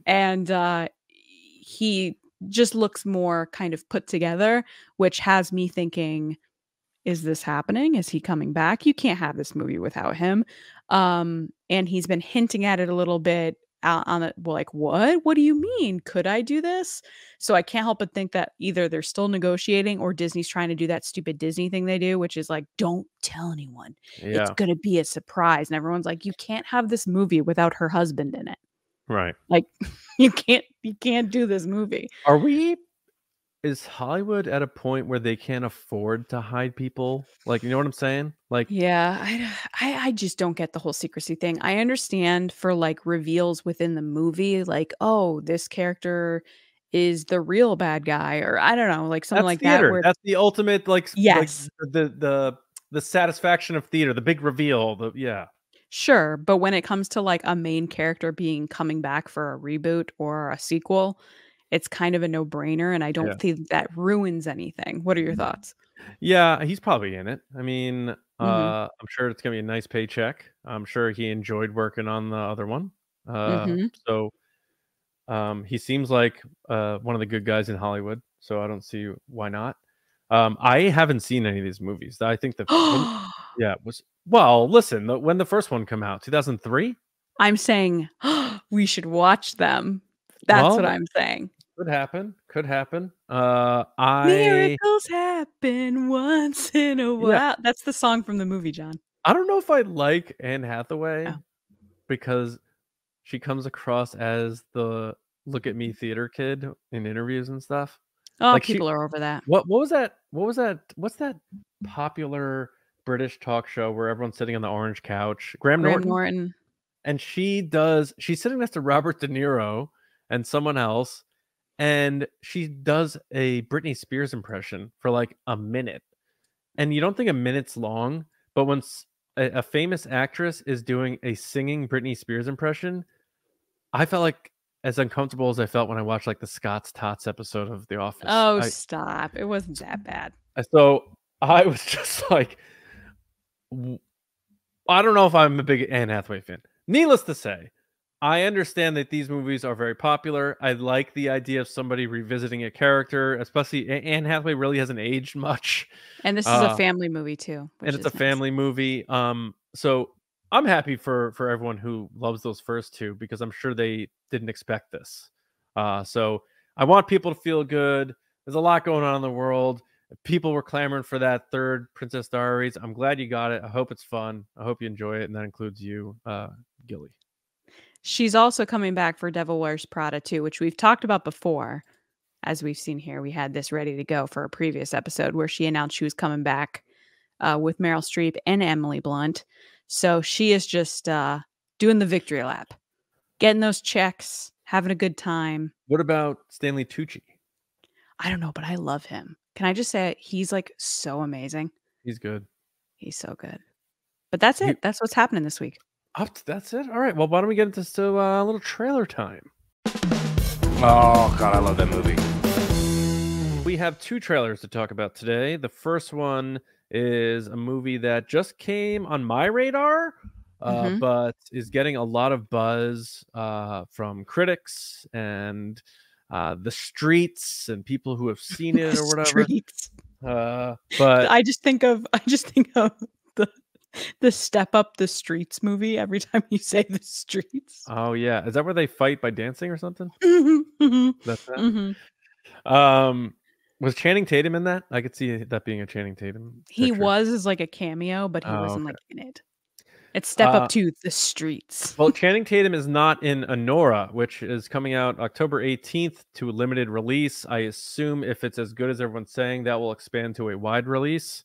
And uh, he just looks more kind of put together, which has me thinking: is this happening? Is he coming back? You can't have this movie without him. Um, and he's been hinting at it a little bit on it. Well, like what? What do you mean? Could I do this? So I can't help but think that either they're still negotiating, or Disney's trying to do that stupid Disney thing they do, which is like, don't tell anyone. Yeah. It's gonna be a surprise, and everyone's like, you can't have this movie without her husband in it, right? Like, you can't, you can't do this movie. Are we? Is Hollywood at a point where they can't afford to hide people? Like, you know what I'm saying? Like, yeah, I, I, I just don't get the whole secrecy thing. I understand for like reveals within the movie, like, oh, this character is the real bad guy, or I don't know, like something like theater. That. Where... That's the ultimate, like, yes, like the the the satisfaction of theater, the big reveal. The yeah. Sure, but when it comes to like a main character being coming back for a reboot or a sequel, it's kind of a no-brainer, and I don't yeah. think that ruins anything. What are your thoughts? Yeah, he's probably in it. I mean, mm-hmm. uh, I'm sure it's going to be a nice paycheck. I'm sure he enjoyed working on the other one. Uh, mm-hmm. So um, he seems like uh, one of the good guys in Hollywood, so I don't see why not. Um, I haven't seen any of these movies. I think the yeah was well. Listen, the, when the first one came out, two thousand three. I'm saying we should watch them. That's well, what I'm saying. Could happen. Could happen. Uh, I miracles happen once in a while. Yeah. That's the song from the movie, John. I don't know if I like Anne Hathaway oh. because she comes across as the look at me theater kid in interviews and stuff. Oh, like people she, are over that. What what was that? What was that? What's that popular British talk show where everyone's sitting on the orange couch? Graham, Graham Norton. Norton. And she does she's sitting next to Robert De Niro and someone else, and she does a Britney Spears impression for like a minute. And you don't think a minute's long, but once a, a famous actress is doing a singing Britney Spears impression, I felt like as uncomfortable as I felt when I watched like the Scott's Tots episode of The Office. Oh, I, stop. It wasn't that bad. So I was just like, I don't know if I'm a big Anne Hathaway fan. Needless to say, I understand that these movies are very popular. I like the idea of somebody revisiting a character, especially Anne Hathaway really hasn't aged much. And this is uh, a family movie too. And it's a nice. family movie. Um, so I'm happy for, for everyone who loves those first two, because I'm sure they didn't expect this. Uh, so I want people to feel good. There's a lot going on in the world. People were clamoring for that third Princess Diaries. I'm glad you got it. I hope it's fun. I hope you enjoy it. And that includes you, uh, Gilly. She's also coming back for Devil Wears Prada too, which we've talked about before. as we've seen here, we had this ready to go for a previous episode where she announced she was coming back uh, with Meryl Streep and Emily Blunt. So she is just uh, doing the victory lap, getting those checks, having a good time. What about Stanley Tucci? I don't know, but I love him. Can I just say he's like so amazing. He's good. He's so good. But that's it. You, that's what's happening this week. Up to, that's it. All right. Well, why don't we get into so, uh, a little trailer time? Oh, God, I love that movie. We have two trailers to talk about today. The first one is a movie that just came on my radar, uh, mm-hmm. but is getting a lot of buzz uh, from critics and uh, the streets and people who have seen it or whatever. Uh, but I just think of I just think of the the Step Up the Streets movie every time you say the streets. Oh yeah, is that where they fight by dancing or something? Mm-hmm, mm-hmm, That's that. Mm-hmm. Um, was Channing Tatum in that? I could see that being a Channing Tatum. Picture. He was as like a cameo, but he oh, wasn't okay. like in it. It's Step uh, Up to the Streets. Well, Channing Tatum is not in Anora, which is coming out October eighteenth to a limited release. I assume if it's as good as everyone's saying, that will expand to a wide release.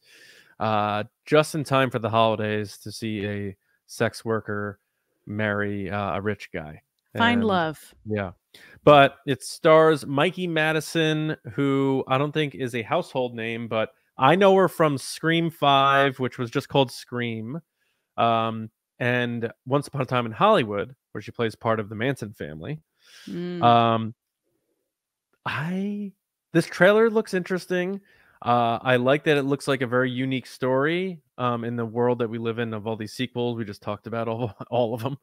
Uh, just in time for the holidays to see a sex worker marry uh, a rich guy. Find and, love. Yeah. But it stars Mikey Madison, who I don't think is a household name, but I know her from Scream five, which was just called Scream. Um, and Once Upon a Time in Hollywood, where she plays part of the Manson family. Mm. Um, I this trailer looks interesting. Uh, I like that it looks like a very unique story um, in the world that we live in of all these sequels. We just talked about all, all of them.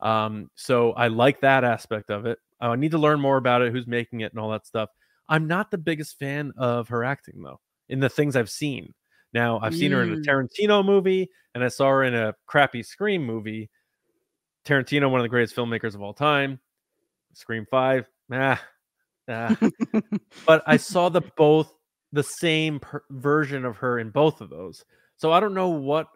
Um, so I like that aspect of it. I need to learn more about it, who's making it and all that stuff. I'm not the biggest fan of her acting, though, in the things I've seen. Now, I've seen mm. her in a Tarantino movie, and I saw her in a crappy Scream movie. Tarantino, one of the greatest filmmakers of all time. Scream five, nah. nah. But I saw the both the same per version of her in both of those. So I don't know what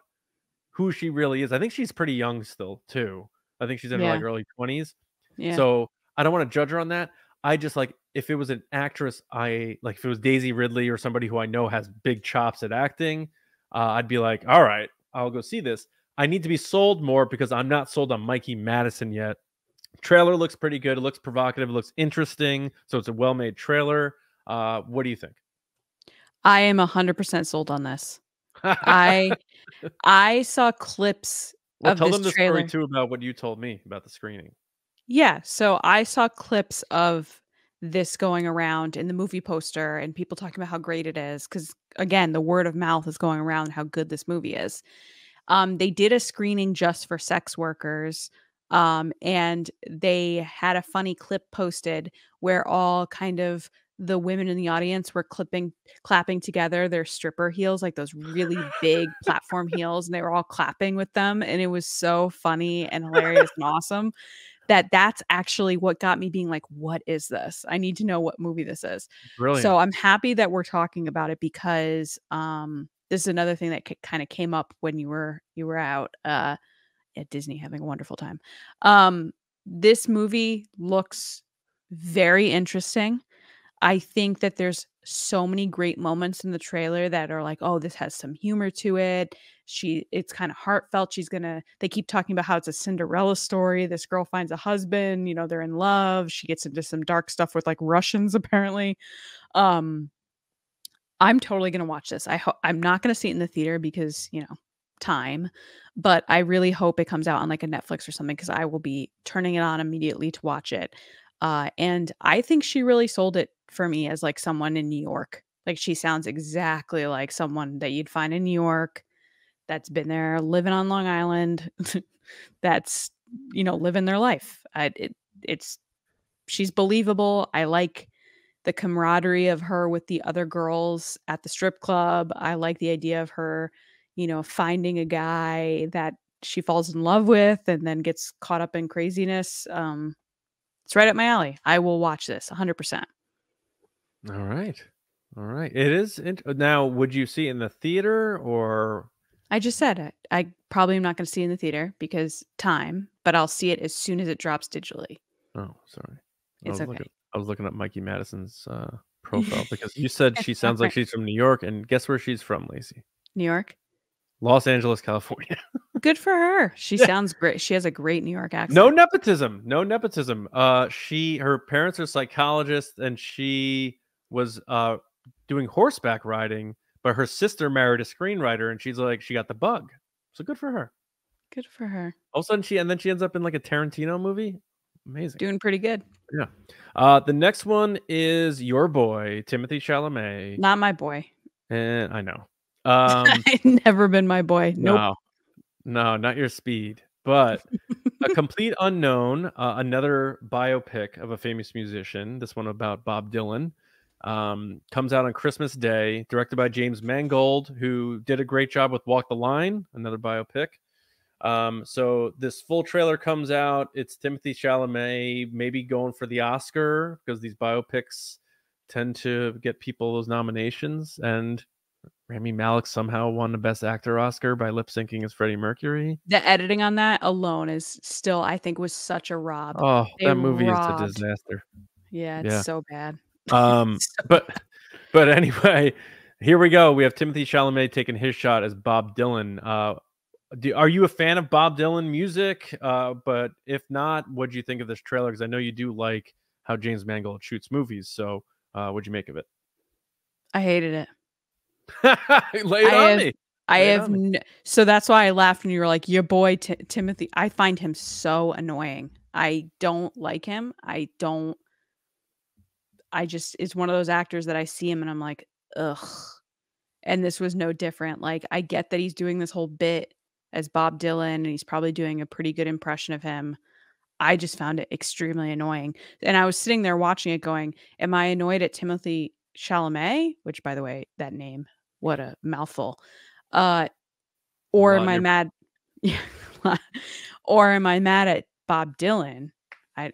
who she really is. I think she's pretty young still, too. I think she's in yeah. her like early twenties. Yeah. So I don't want to judge her on that. I just like if it was an actress, I like if it was Daisy Ridley or somebody who I know has big chops at acting, uh, I'd be like, all right, I'll go see this. I need to be sold more because I'm not sold on Mikey Madison yet. Trailer looks pretty good. It looks provocative. It looks interesting. So it's a well-made trailer. Uh, what do you think? I am one hundred percent sold on this. I I saw clips well, of this trailer. Tell them the story too about what you told me about the screening. Yeah, so I saw clips of this going around in the movie poster and people talking about how great it is because, again, the word of mouth is going around how good this movie is. Um, they did a screening just for sex workers, um, and they had a funny clip posted where all kind of the women in the audience were clipping, clapping together their stripper heels, like those really big platform heels, and they were all clapping with them, and it was so funny and hilarious and awesome. That that's actually what got me being like, what is this? I need to know what movie this is. Brilliant. So I'm happy that we're talking about it because um, this is another thing that kind of came up when you were you were out uh, at Disney having a wonderful time. Um, this movie looks very interesting. I think that there's so many great moments in the trailer that are like, oh, this has some humor to it. She, it's kind of heartfelt. She's gonna, they keep talking about how it's a Cinderella story. This girl finds a husband, you know, they're in love. She gets into some dark stuff with like Russians, apparently. Um, I'm totally gonna watch this. I hope I'm not gonna see it in the theater because, you know, time, but I really hope it comes out on like a Netflix or something because I will be turning it on immediately to watch it. Uh, and I think she really sold it for me as like someone in New York. Like she sounds exactly like someone that you'd find in New York that's been there living on Long Island. That's, you know, living their life. I, it, it's, she's believable. I like the camaraderie of her with the other girls at the strip club. I like the idea of her, you know, finding a guy that she falls in love with and then gets caught up in craziness. Um, it's right up my alley. I will watch this one hundred percent. All right. All right. It is. Now, would you see it in the theater or? I just said I, I probably am not going to see it in the theater because time, but I'll see it as soon as it drops digitally. Oh, sorry. It's okay. Looking, I was looking up Mikey Madison's uh, profile because you said she sounds like she's from New York, and guess where she's from, Lacey? New York. Los Angeles, California. Good for her. She yeah. sounds great. She has a great New York accent. No nepotism. No nepotism. Uh, she her parents are psychologists, and she was uh doing horseback riding, but her sister married a screenwriter, and she's like she got the bug. So good for her. Good for her. All of a sudden, she and then she ends up in like a Tarantino movie. Amazing. Doing pretty good. Yeah. Uh, the next one is your boy, Timothée Chalamet. Not my boy. And I know. Um, I've never been my boy. Nope. No, no, not your speed. But A Complete Unknown, uh, another biopic of a famous musician. This one about Bob Dylan. Um, comes out on Christmas Day. Directed by James Mangold, who did a great job with Walk the Line, another biopic. Um, so this full trailer comes out. It's Timothée Chalamet maybe going for the Oscar because these biopics tend to get people those nominations. And Rami Malek somehow won the Best Actor Oscar by lip syncing as Freddie Mercury. The editing on that alone is still, I think, was such a rob. Oh, they that movie robbed. is a disaster. Yeah, it's yeah. so bad. Um, so but bad. but anyway, here we go. We have Timothée Chalamet taking his shot as Bob Dylan. Uh, Do, are you a fan of Bob Dylan music? Uh, but if not, what do you think of this trailer? Because I know you do like how James Mangold shoots movies. So uh, what'd you make of it? I hated it. Lay it I on have, me. Lay I have. Me. So that's why I laughed when you were like, your boy, T Timothée. I find him so annoying. I don't like him. I don't. I just, it's one of those actors that I see him and I'm like, ugh. And this was no different. Like, I get that he's doing this whole bit as Bob Dylan, and he's probably doing a pretty good impression of him. I just found it extremely annoying. And I was sitting there watching it going, am I annoyed at Timothée Chalamet? Which, by the way, that name, what a mouthful. Uh, or am I mad? Or am I mad at Bob Dylan? I,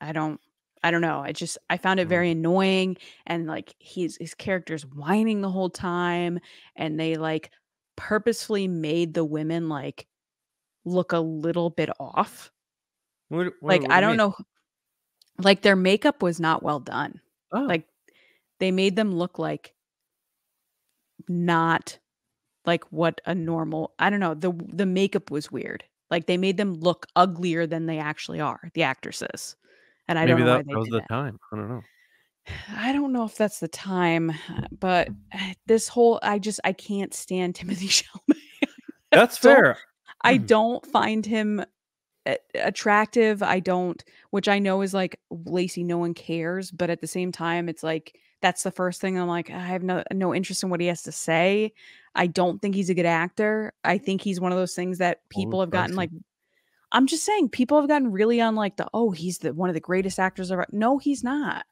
I don't, I don't know. I just, I found it very annoying. And like, he's, his character's whining the whole time. And they like, purposefully made the women like look a little bit off. What, what, like what I do don't mean? know, like their makeup was not well done. Oh. Like they made them look like not like what a normal. I don't know. the The makeup was weird. Like they made them look uglier than they actually are, the actresses. And I Maybe don't know that why they was did the that. time. I don't know. I don't know if that's the time, but this whole, I just, I can't stand Timothée Chalamet. That's fair. I don't find him attractive. I don't, which I know is like, Lacey, no one cares. But at the same time, it's like, that's the first thing I'm like, I have no, no interest in what he has to say. I don't think he's a good actor. I think he's one of those things that people oh, have gotten like, I'm just saying people have gotten really on like the, oh, he's the one of the greatest actors ever. No, he's not.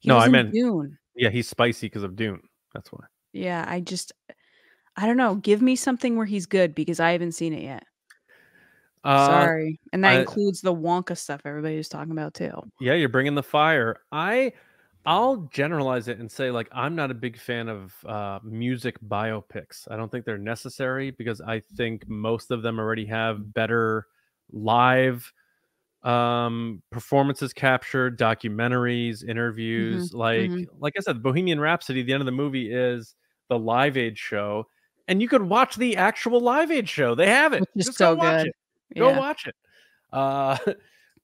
He no, I meant Dune. Yeah, he's spicy because of Dune. That's why. Yeah, I just, I don't know. Give me something where he's good because I haven't seen it yet. Uh, Sorry, and that I, includes the Wonka stuff everybody was talking about too. Yeah, you're bringing the fire. I, I'll generalize it and say like I'm not a big fan of uh, music biopics. I don't think they're necessary because I think most of them already have better live um performances captured, documentaries, interviews, mm-hmm, like mm-hmm. like I said, Bohemian Rhapsody, the end of the movie is the Live Aid show, and you could watch the actual Live Aid show. They have it. Just, just so go good. watch it. Yeah. Go watch it. Uh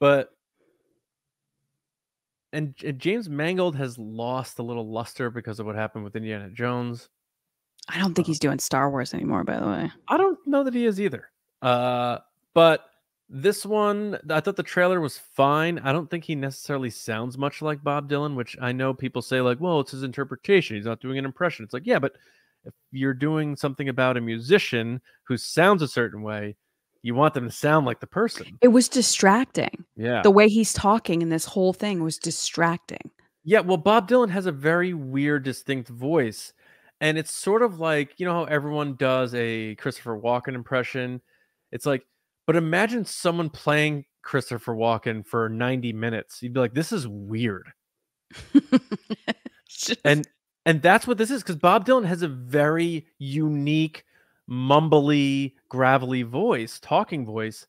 but and, and James Mangold has lost a little luster because of what happened with Indiana Jones. I don't think uh, he's doing Star Wars anymore, by the way. I don't know that he is either. Uh but this one, I thought the trailer was fine. I don't think he necessarily sounds much like Bob Dylan, which I know people say like, well, it's his interpretation. He's not doing an impression. It's like, yeah, but if you're doing something about a musician who sounds a certain way, you want them to sound like the person. It was distracting. Yeah. The way he's talking in this whole thing was distracting. Yeah, well, Bob Dylan has a very weird, distinct voice. And it's sort of like, you know how everyone does a Christopher Walken impression? It's like, but imagine someone playing Christopher Walken for ninety minutes. You'd be like, this is weird. Just... And and that's what this is, because Bob Dylan has a very unique, mumbly, gravelly voice, talking voice.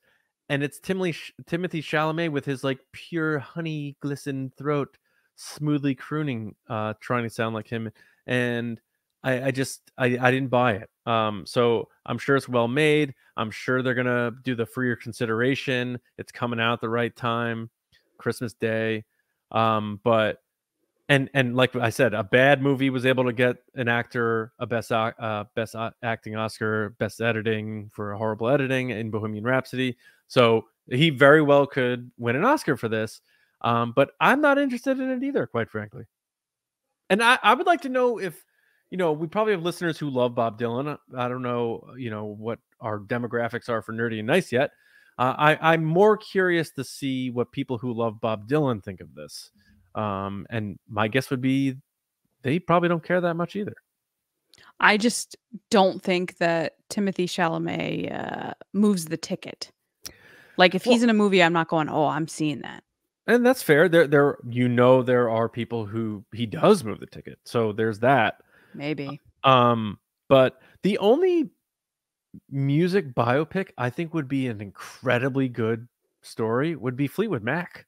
And it's Timothée Chalamet with his like pure honey glistened throat, smoothly crooning, uh, trying to sound like him. And I, I just I, I didn't buy it. Um, so I'm sure it's well made. I'm sure they're gonna do the freer consideration. It's coming out the right time, Christmas Day. Um, but and and like I said, a bad movie was able to get an actor a best uh, best acting Oscar, best editing for horrible editing in Bohemian Rhapsody. So he very well could win an Oscar for this. Um, but I'm not interested in it either, quite frankly. And I, I would like to know if. You know, we probably have listeners who love Bob Dylan. I don't know, you know, what our demographics are for Nerdy and Nice yet. Uh, I, I'm more curious to see what people who love Bob Dylan think of this. Um, and my guess would be they probably don't care that much either. I just don't think that Timothée Chalamet uh, moves the ticket. Like if well, he's in a movie, I'm not going, oh, I'm seeing that. And that's fair. There, there, you know, there are people who he does move the ticket. So there's that. Maybe. Um, but the only music biopic I think would be an incredibly good story would be Fleetwood Mac.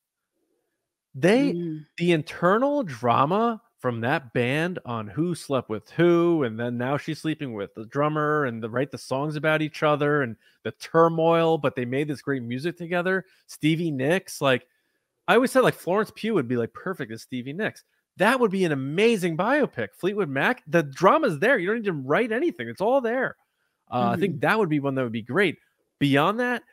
They, mm. the internal drama from that band on who slept with who, and then now she's sleeping with the drummer, and the write the songs about each other and the turmoil, but they made this great music together. Stevie Nicks, like I always said, like Florence Pugh would be like perfect as Stevie Nicks. That would be an amazing biopic. Fleetwood Mac, the drama's there. You don't need to write anything. It's all there. Uh, mm-hmm. I think that would be one that would be great. Beyond that,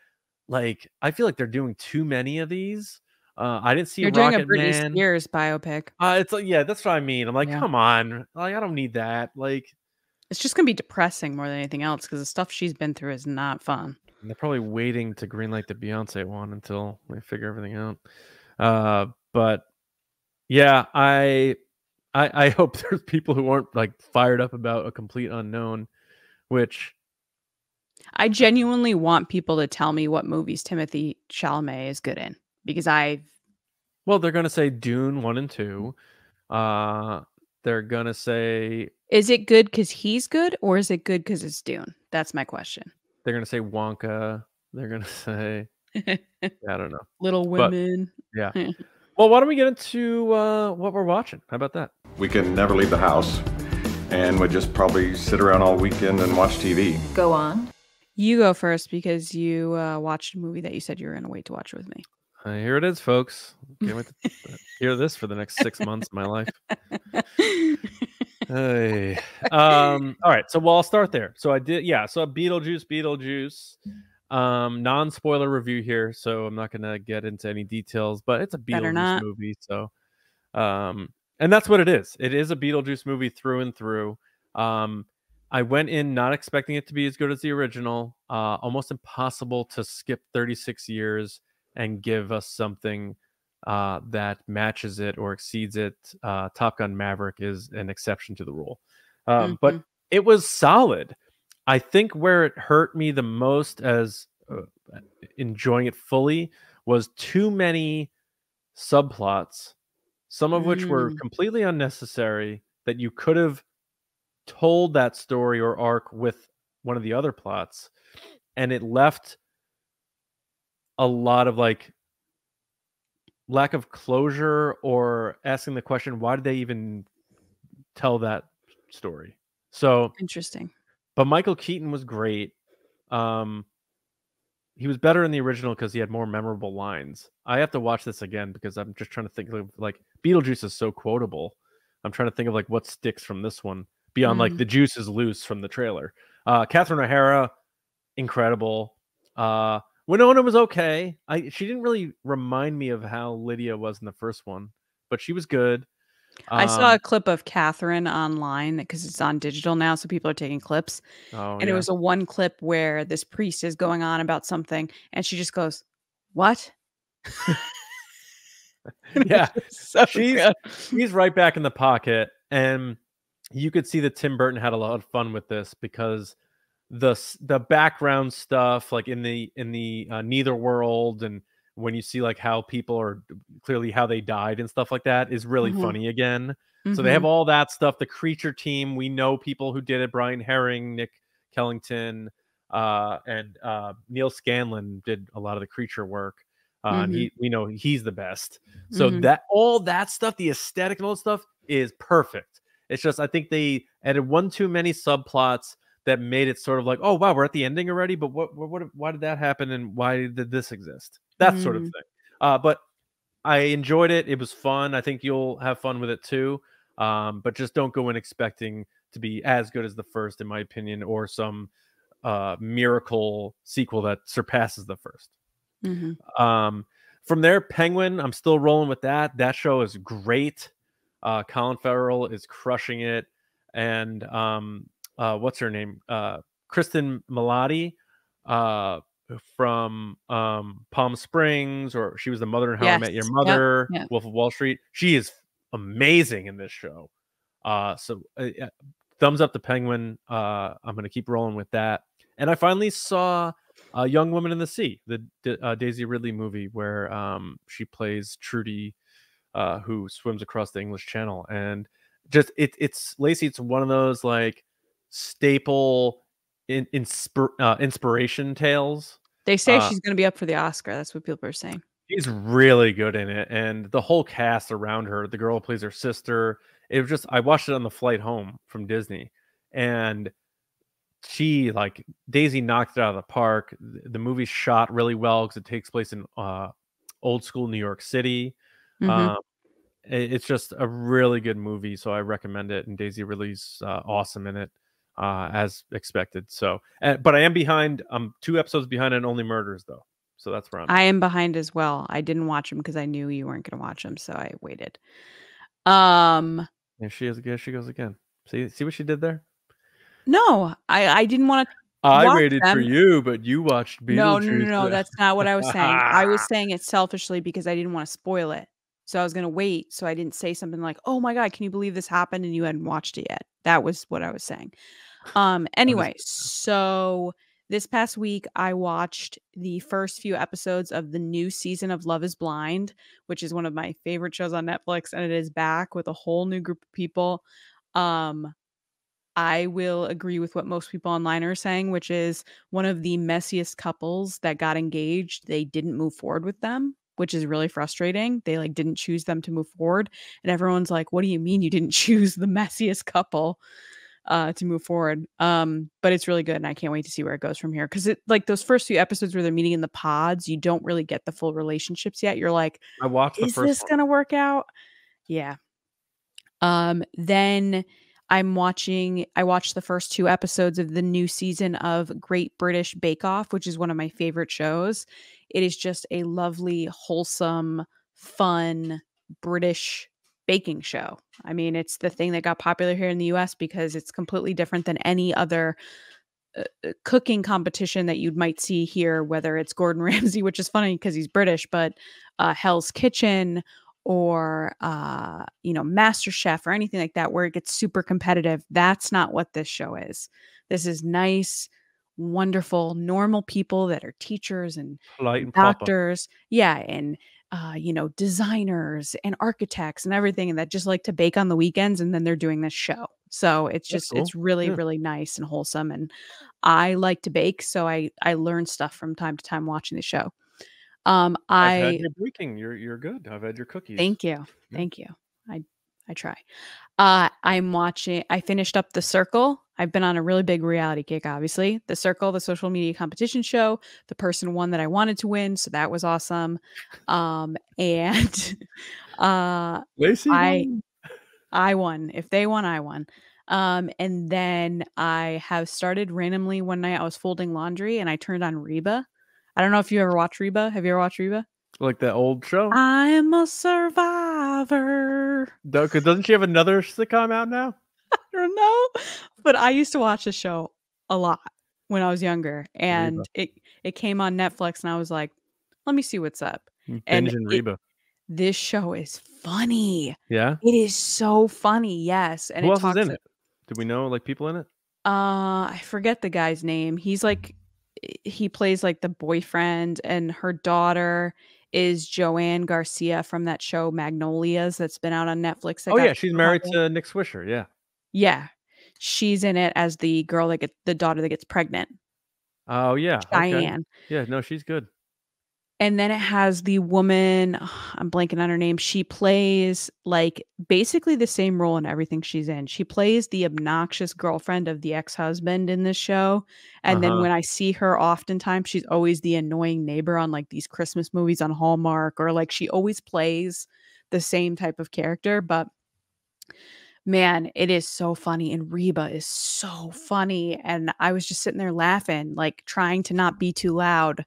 like, I feel like they're doing too many of these. Uh, I didn't see You're a doing Rocket a Britney Man. Spears biopic. Uh, it's like, yeah, that's what I mean. I'm like, yeah. Come on. Like, I don't need that. Like, it's just going to be depressing more than anything else because the stuff she's been through is not fun. And they're probably waiting to greenlight the Beyonce one until they figure everything out. Uh, but Yeah, I, I I hope there's people who aren't like fired up about A Complete Unknown, which I genuinely want people to tell me what movies Timothée Chalamet is good in because I well, they're gonna say Dune one and two. Uh they're gonna say is it good because he's good or is it good because it's Dune? That's my question. They're gonna say Wonka. They're gonna say I don't know. Little Women. But, yeah. Well, why don't we get into uh, what we're watching? How about that? We can never leave the house and we'd just probably sit around all weekend and watch T V. Go on. You go first because you uh, watched a movie that you said you were going to wait to watch with me. Uh, here it is, folks. Can't wait to hear this for the next six months of my life. Hey. um, all right. So, well, I'll start there. So I did. Yeah. So Beetlejuice, Beetlejuice. Um, non-spoiler review here, so I'm not gonna get into any details, but it's a Beetlejuice movie, so um, and that's what it is. It is a Beetlejuice movie through and through. Um, I went in not expecting it to be as good as the original. Uh, almost impossible to skip thirty-six years and give us something uh, that matches it or exceeds it. Uh, Top Gun Maverick is an exception to the rule, um, mm-hmm. but it was solid. I think where it hurt me the most as uh, enjoying it fully was too many subplots, some of mm. which were completely unnecessary that you could have told that story or arc with one of the other plots. And it left a lot of like lack of closure or asking the question, why did they even tell that story? So interesting. But Michael Keaton was great. Um, he was better in the original because he had more memorable lines. I have to watch this again because I'm just trying to think of like Beetlejuice is so quotable. I'm trying to think of like what sticks from this one beyond mm-hmm. like the juice is loose from the trailer. Uh, Catherine O'Hara, incredible. Uh, Winona was okay. I she didn't really remind me of how Lydia was in the first one, but she was good. I um, saw a clip of Catherine online because it's on digital now, so people are taking clips. Oh, and yeah. It was a one clip where this priest is going on about something, and she just goes, "What?" Yeah, so she's good. She's right back in the pocket, and you could see that Tim Burton had a lot of fun with this because the the background stuff, like in the in the uh, Neither World and. When you see like how people are clearly how they died and stuff like that is really mm-hmm. funny again. Mm-hmm. So they have all that stuff. The creature team, we know people who did it. Brian Herring, Nick Kellington, Uh, and uh, Neil Scanlon did a lot of the creature work. Uh, mm-hmm. And he, we know he's the best. So mm-hmm. that all that stuff, the aesthetic and all that stuff is perfect. It's just, I think they added one too many subplots that made it sort of like, oh, wow, we're at the ending already. But what, what, why did that happen? And why did this exist? That mm-hmm. sort of thing. Uh, but I enjoyed it. It was fun. I think you'll have fun with it too. Um, but just don't go in expecting to be as good as the first, in my opinion, or some uh, miracle sequel that surpasses the first. Mm-hmm. Um, from there, Penguin, I'm still rolling with that. That show is great. Uh, Colin Farrell is crushing it. And um, uh, what's her name? Uh, Kristen Milotti uh, from um, Palm Springs, or she was the mother in How yes. I Met Your Mother, yep. Yep. Wolf of Wall Street. She is amazing in this show. Uh, so uh, thumbs up to Penguin. Uh, I'm going to keep rolling with that. And I finally saw A Young Woman in the Sea, the uh, Daisy Ridley movie, where um, she plays Trudy, uh, who swims across the English Channel. And just it, it's Lacey, it's one of those like staple in, inspir, uh, inspiration tales. They say uh, she's going to be up for the Oscar. That's what people are saying. She's really good in it. And the whole cast around her, the girl who plays her sister. It was just, I watched it on the flight home from Disney. And she, like, Daisy knocked it out of the park. The movie's shot really well because it takes place in uh, old school New York City. Mm-hmm. um, it, it's just a really good movie, so I recommend it. And Daisy Ridley's uh, awesome in it, uh, as expected. So, uh, but I am behind. I'm two episodes behind on Only Murders, though, so that's where I'm. I am behind as well. I didn't watch them because I knew you weren't going to watch them, so I waited. Um, and she is again. She goes again. See, see what she did there. No, I, I didn't want to. I waited them. for you, but you watched Beetlejuice. No, no, no, no, that's not what I was saying. I was saying it selfishly because I didn't want to spoil it. So I was going to wait. So I didn't say something like, oh my God, can you believe this happened? And you hadn't watched it yet. That was what I was saying. Um. Anyway, so this past week, I watched the first few episodes of the new season of Love is Blind, which is one of my favorite shows on Netflix. And it is back with a whole new group of people. Um. I will agree with what most people online are saying, which is one of the messiest couples that got engaged. They didn't move forward with them, which is really frustrating. They like didn't choose them to move forward. And everyone's like, what do you mean you didn't choose the messiest couple uh, to move forward? Um, but it's really good. And I can't wait to see where it goes from here. Cause it like those first few episodes where they're meeting in the pods, you don't really get the full relationships yet. You're like, I watched the first one. Is this going to work out? Yeah. Um, then I'm watching, I watched the first two episodes of the new season of Great British Bake Off, which is one of my favorite shows. It is just a lovely, wholesome, fun British baking show. I mean, it's the thing that got popular here in the U S because it's completely different than any other uh, cooking competition that you might see here, whether it's Gordon Ramsay, which is funny because he's British, but uh, Hell's Kitchen, or uh you know MasterChef or anything like that where it gets super competitive. That's not what this show is. This is nice, wonderful, normal people that are teachers and Light doctors and yeah and uh you know designers and architects and everything, and that just like to bake on the weekends, and then they're doing this show. So it's just cool. It's really yeah. really nice and wholesome, and I like to bake, so I I learn stuff from time to time watching the show. Um, I I've had your baking. You're you're good. I've had your cookies. Thank you, thank you. I I try. Uh, I'm watching. I finished up The Circle. I've been on a really big reality kick. Obviously, The Circle, the social media competition show. The person won that I wanted to win, so that was awesome. Um, and uh, Lacey I won. I won. If they won, I won. Um, and then I have started randomly one night. I was folding laundry and I turned on Reba. I don't know if you ever watched Reba. Have you ever watched Reba? Like that old show? I'm a survivor. No, because doesn't she have another sitcom out now? I don't know. But I used to watch the show a lot when I was younger. And Reba. it it came on Netflix and I was like, let me see what's up. Binge and it, Reba. This show is funny. Yeah? It is so funny, yes. And Who it else talks is in it? Did we know like people in it? Uh, I forget the guy's name. He's like he plays like the boyfriend, and her daughter is Joanne Garcia from that show Magnolias that's been out on Netflix. Oh yeah. She's married to Nick Swisher. Yeah. Yeah. She's in it as the girl that gets the daughter that gets pregnant. Oh yeah, Diane. Okay. Yeah, no, she's good. And then it has the woman, I'm blanking on her name. She plays like basically the same role in everything she's in. She plays the obnoxious girlfriend of the ex-husband in this show. And uh-huh. then when I see her oftentimes, she's always the annoying neighbor on like these Christmas movies on Hallmark, or like she always plays the same type of character. But man, it is so funny. And Reba is so funny. And I was just sitting there laughing, like trying to not be too loud,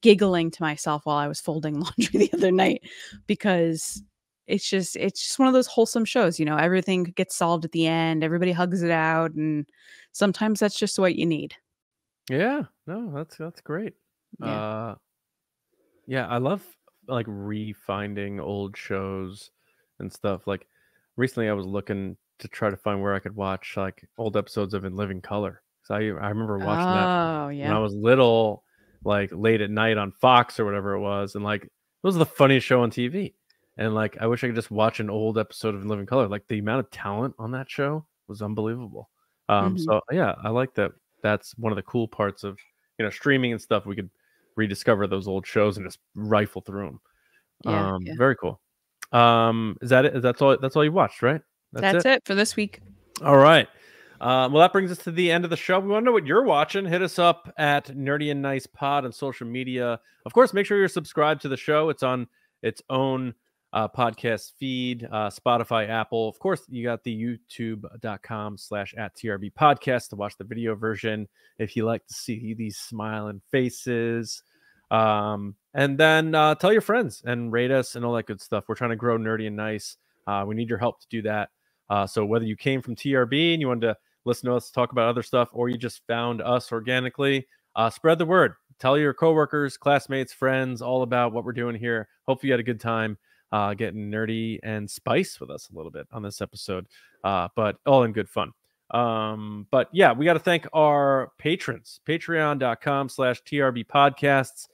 giggling to myself while I was folding laundry the other night, because it's just, it's just one of those wholesome shows, you know, everything gets solved at the end. Everybody hugs it out. And sometimes that's just what you need. Yeah, no, that's, that's great. Yeah. Uh, yeah. I love like re-finding old shows and stuff. Like recently I was looking to try to find where I could watch like old episodes of In Living Color. So I, I remember watching oh, that yeah. when I was little, like late at night on Fox or whatever it was. And like, it was the funniest show on T V. And like, I wish I could just watch an old episode of In Living Color. Like the amount of talent on that show was unbelievable. Um, mm-hmm. So yeah, I like that. That's one of the cool parts of, you know, streaming and stuff. We could rediscover those old shows and just rifle through them. Yeah, um, yeah. Very cool. Um, is that it? Is that all? That's all you watched, right? That's, that's it. it for this week. All right. Uh, well, that brings us to the end of the show. We want to know what you're watching. Hit us up at Nerdy and Nice Pod on social media. Of course, make sure you're subscribed to the show. It's on its own uh, podcast feed, uh, Spotify, Apple. Of course, you got the youtube.com slash at TRB podcast to watch the video version if you like to see these smiling faces. Um, and then uh, tell your friends and rate us and all that good stuff. We're trying to grow Nerdy and Nice. Uh, we need your help to do that. Uh, so whether you came from T R B and you wanted to listen to us talk about other stuff, or you just found us organically, uh, spread the word. Tell your coworkers, classmates, friends all about what we're doing here. Hopefully you had a good time uh, getting nerdy and spice with us a little bit on this episode, uh, but all in good fun. Um, but yeah, we got to thank our patrons, patreon.com slash TRB podcasts.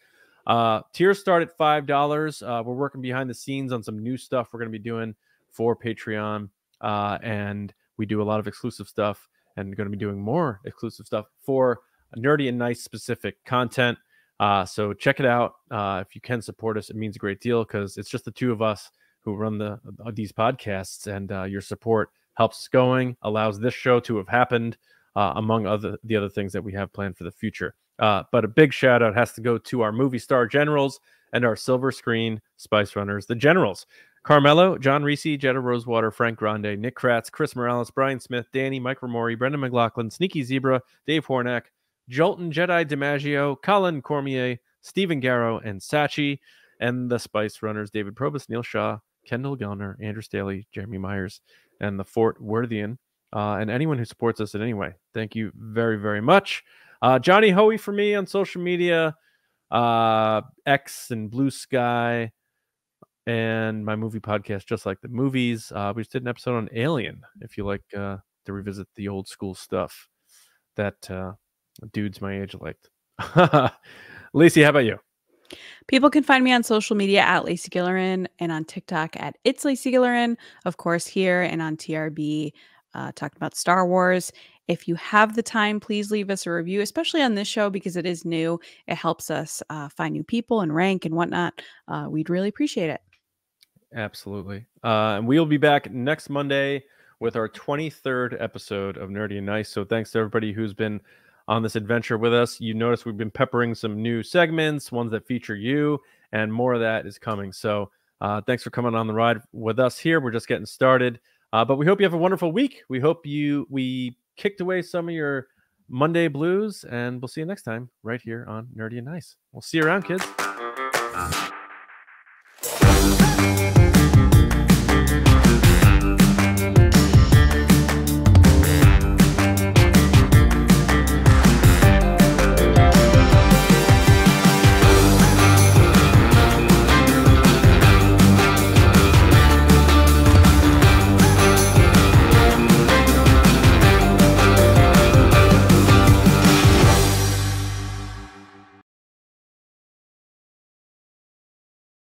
Uh, tiers start at five dollars. Uh, we're working behind the scenes on some new stuff we're going to be doing for Patreon. Uh, and we do a lot of exclusive stuff, and going to be doing more exclusive stuff for Nerdy and Nice specific content. Uh, so check it out. Uh, if you can support us, it means a great deal, because it's just the two of us who run the uh, these podcasts, and uh, your support helps going, allows this show to have happened, uh, among other the other things that we have planned for the future. Uh, but a big shout out has to go to our movie star generals and our silver screen spice runners, the generals. Carmelo, John Reese, Jetta Rosewater, Frank Grande, Nick Kratz, Chris Morales, Brian Smith, Danny, Mike Ramori, Brendan McLaughlin, Sneaky Zebra, Dave Hornack, Jolton Jedi DiMaggio, Colin Cormier, Stephen Garrow, and Sachi, and the Spice Runners, David Probus, Neil Shaw, Kendall Gellner, Andrew Staley, Jeremy Myers, and the Fort Worthian, uh, and anyone who supports us in any way. Thank you very, very much. Uh, Johnny Hoey for me on social media, uh, X and Blue Sky, and my movie podcast, Just Like the Movies. Uh, we just did an episode on Alien, if you like uh, to revisit the old school stuff that uh, dudes my age liked. Lacey, how about you? People can find me on social media at Lacey Gillerin, and on TikTok at It's Lacey Gillerin. Of course, here and on T R B, uh, talking about Star Wars. If you have the time, please leave us a review, especially on this show, because it is new. It helps us uh, find new people and rank and whatnot. Uh, we'd really appreciate it. Absolutely. Uh, and we'll be back next Monday with our twenty-third episode of Nerdy and Nice. So thanks to everybody who's been on this adventure with us. You notice we've been peppering some new segments, ones that feature you, and more of that is coming. So uh, thanks for coming on the ride with us here. We're just getting started, uh, but we hope you have a wonderful week. We hope you, we kicked away some of your Monday blues, and we'll see you next time right here on Nerdy and Nice. We'll see you around, kids.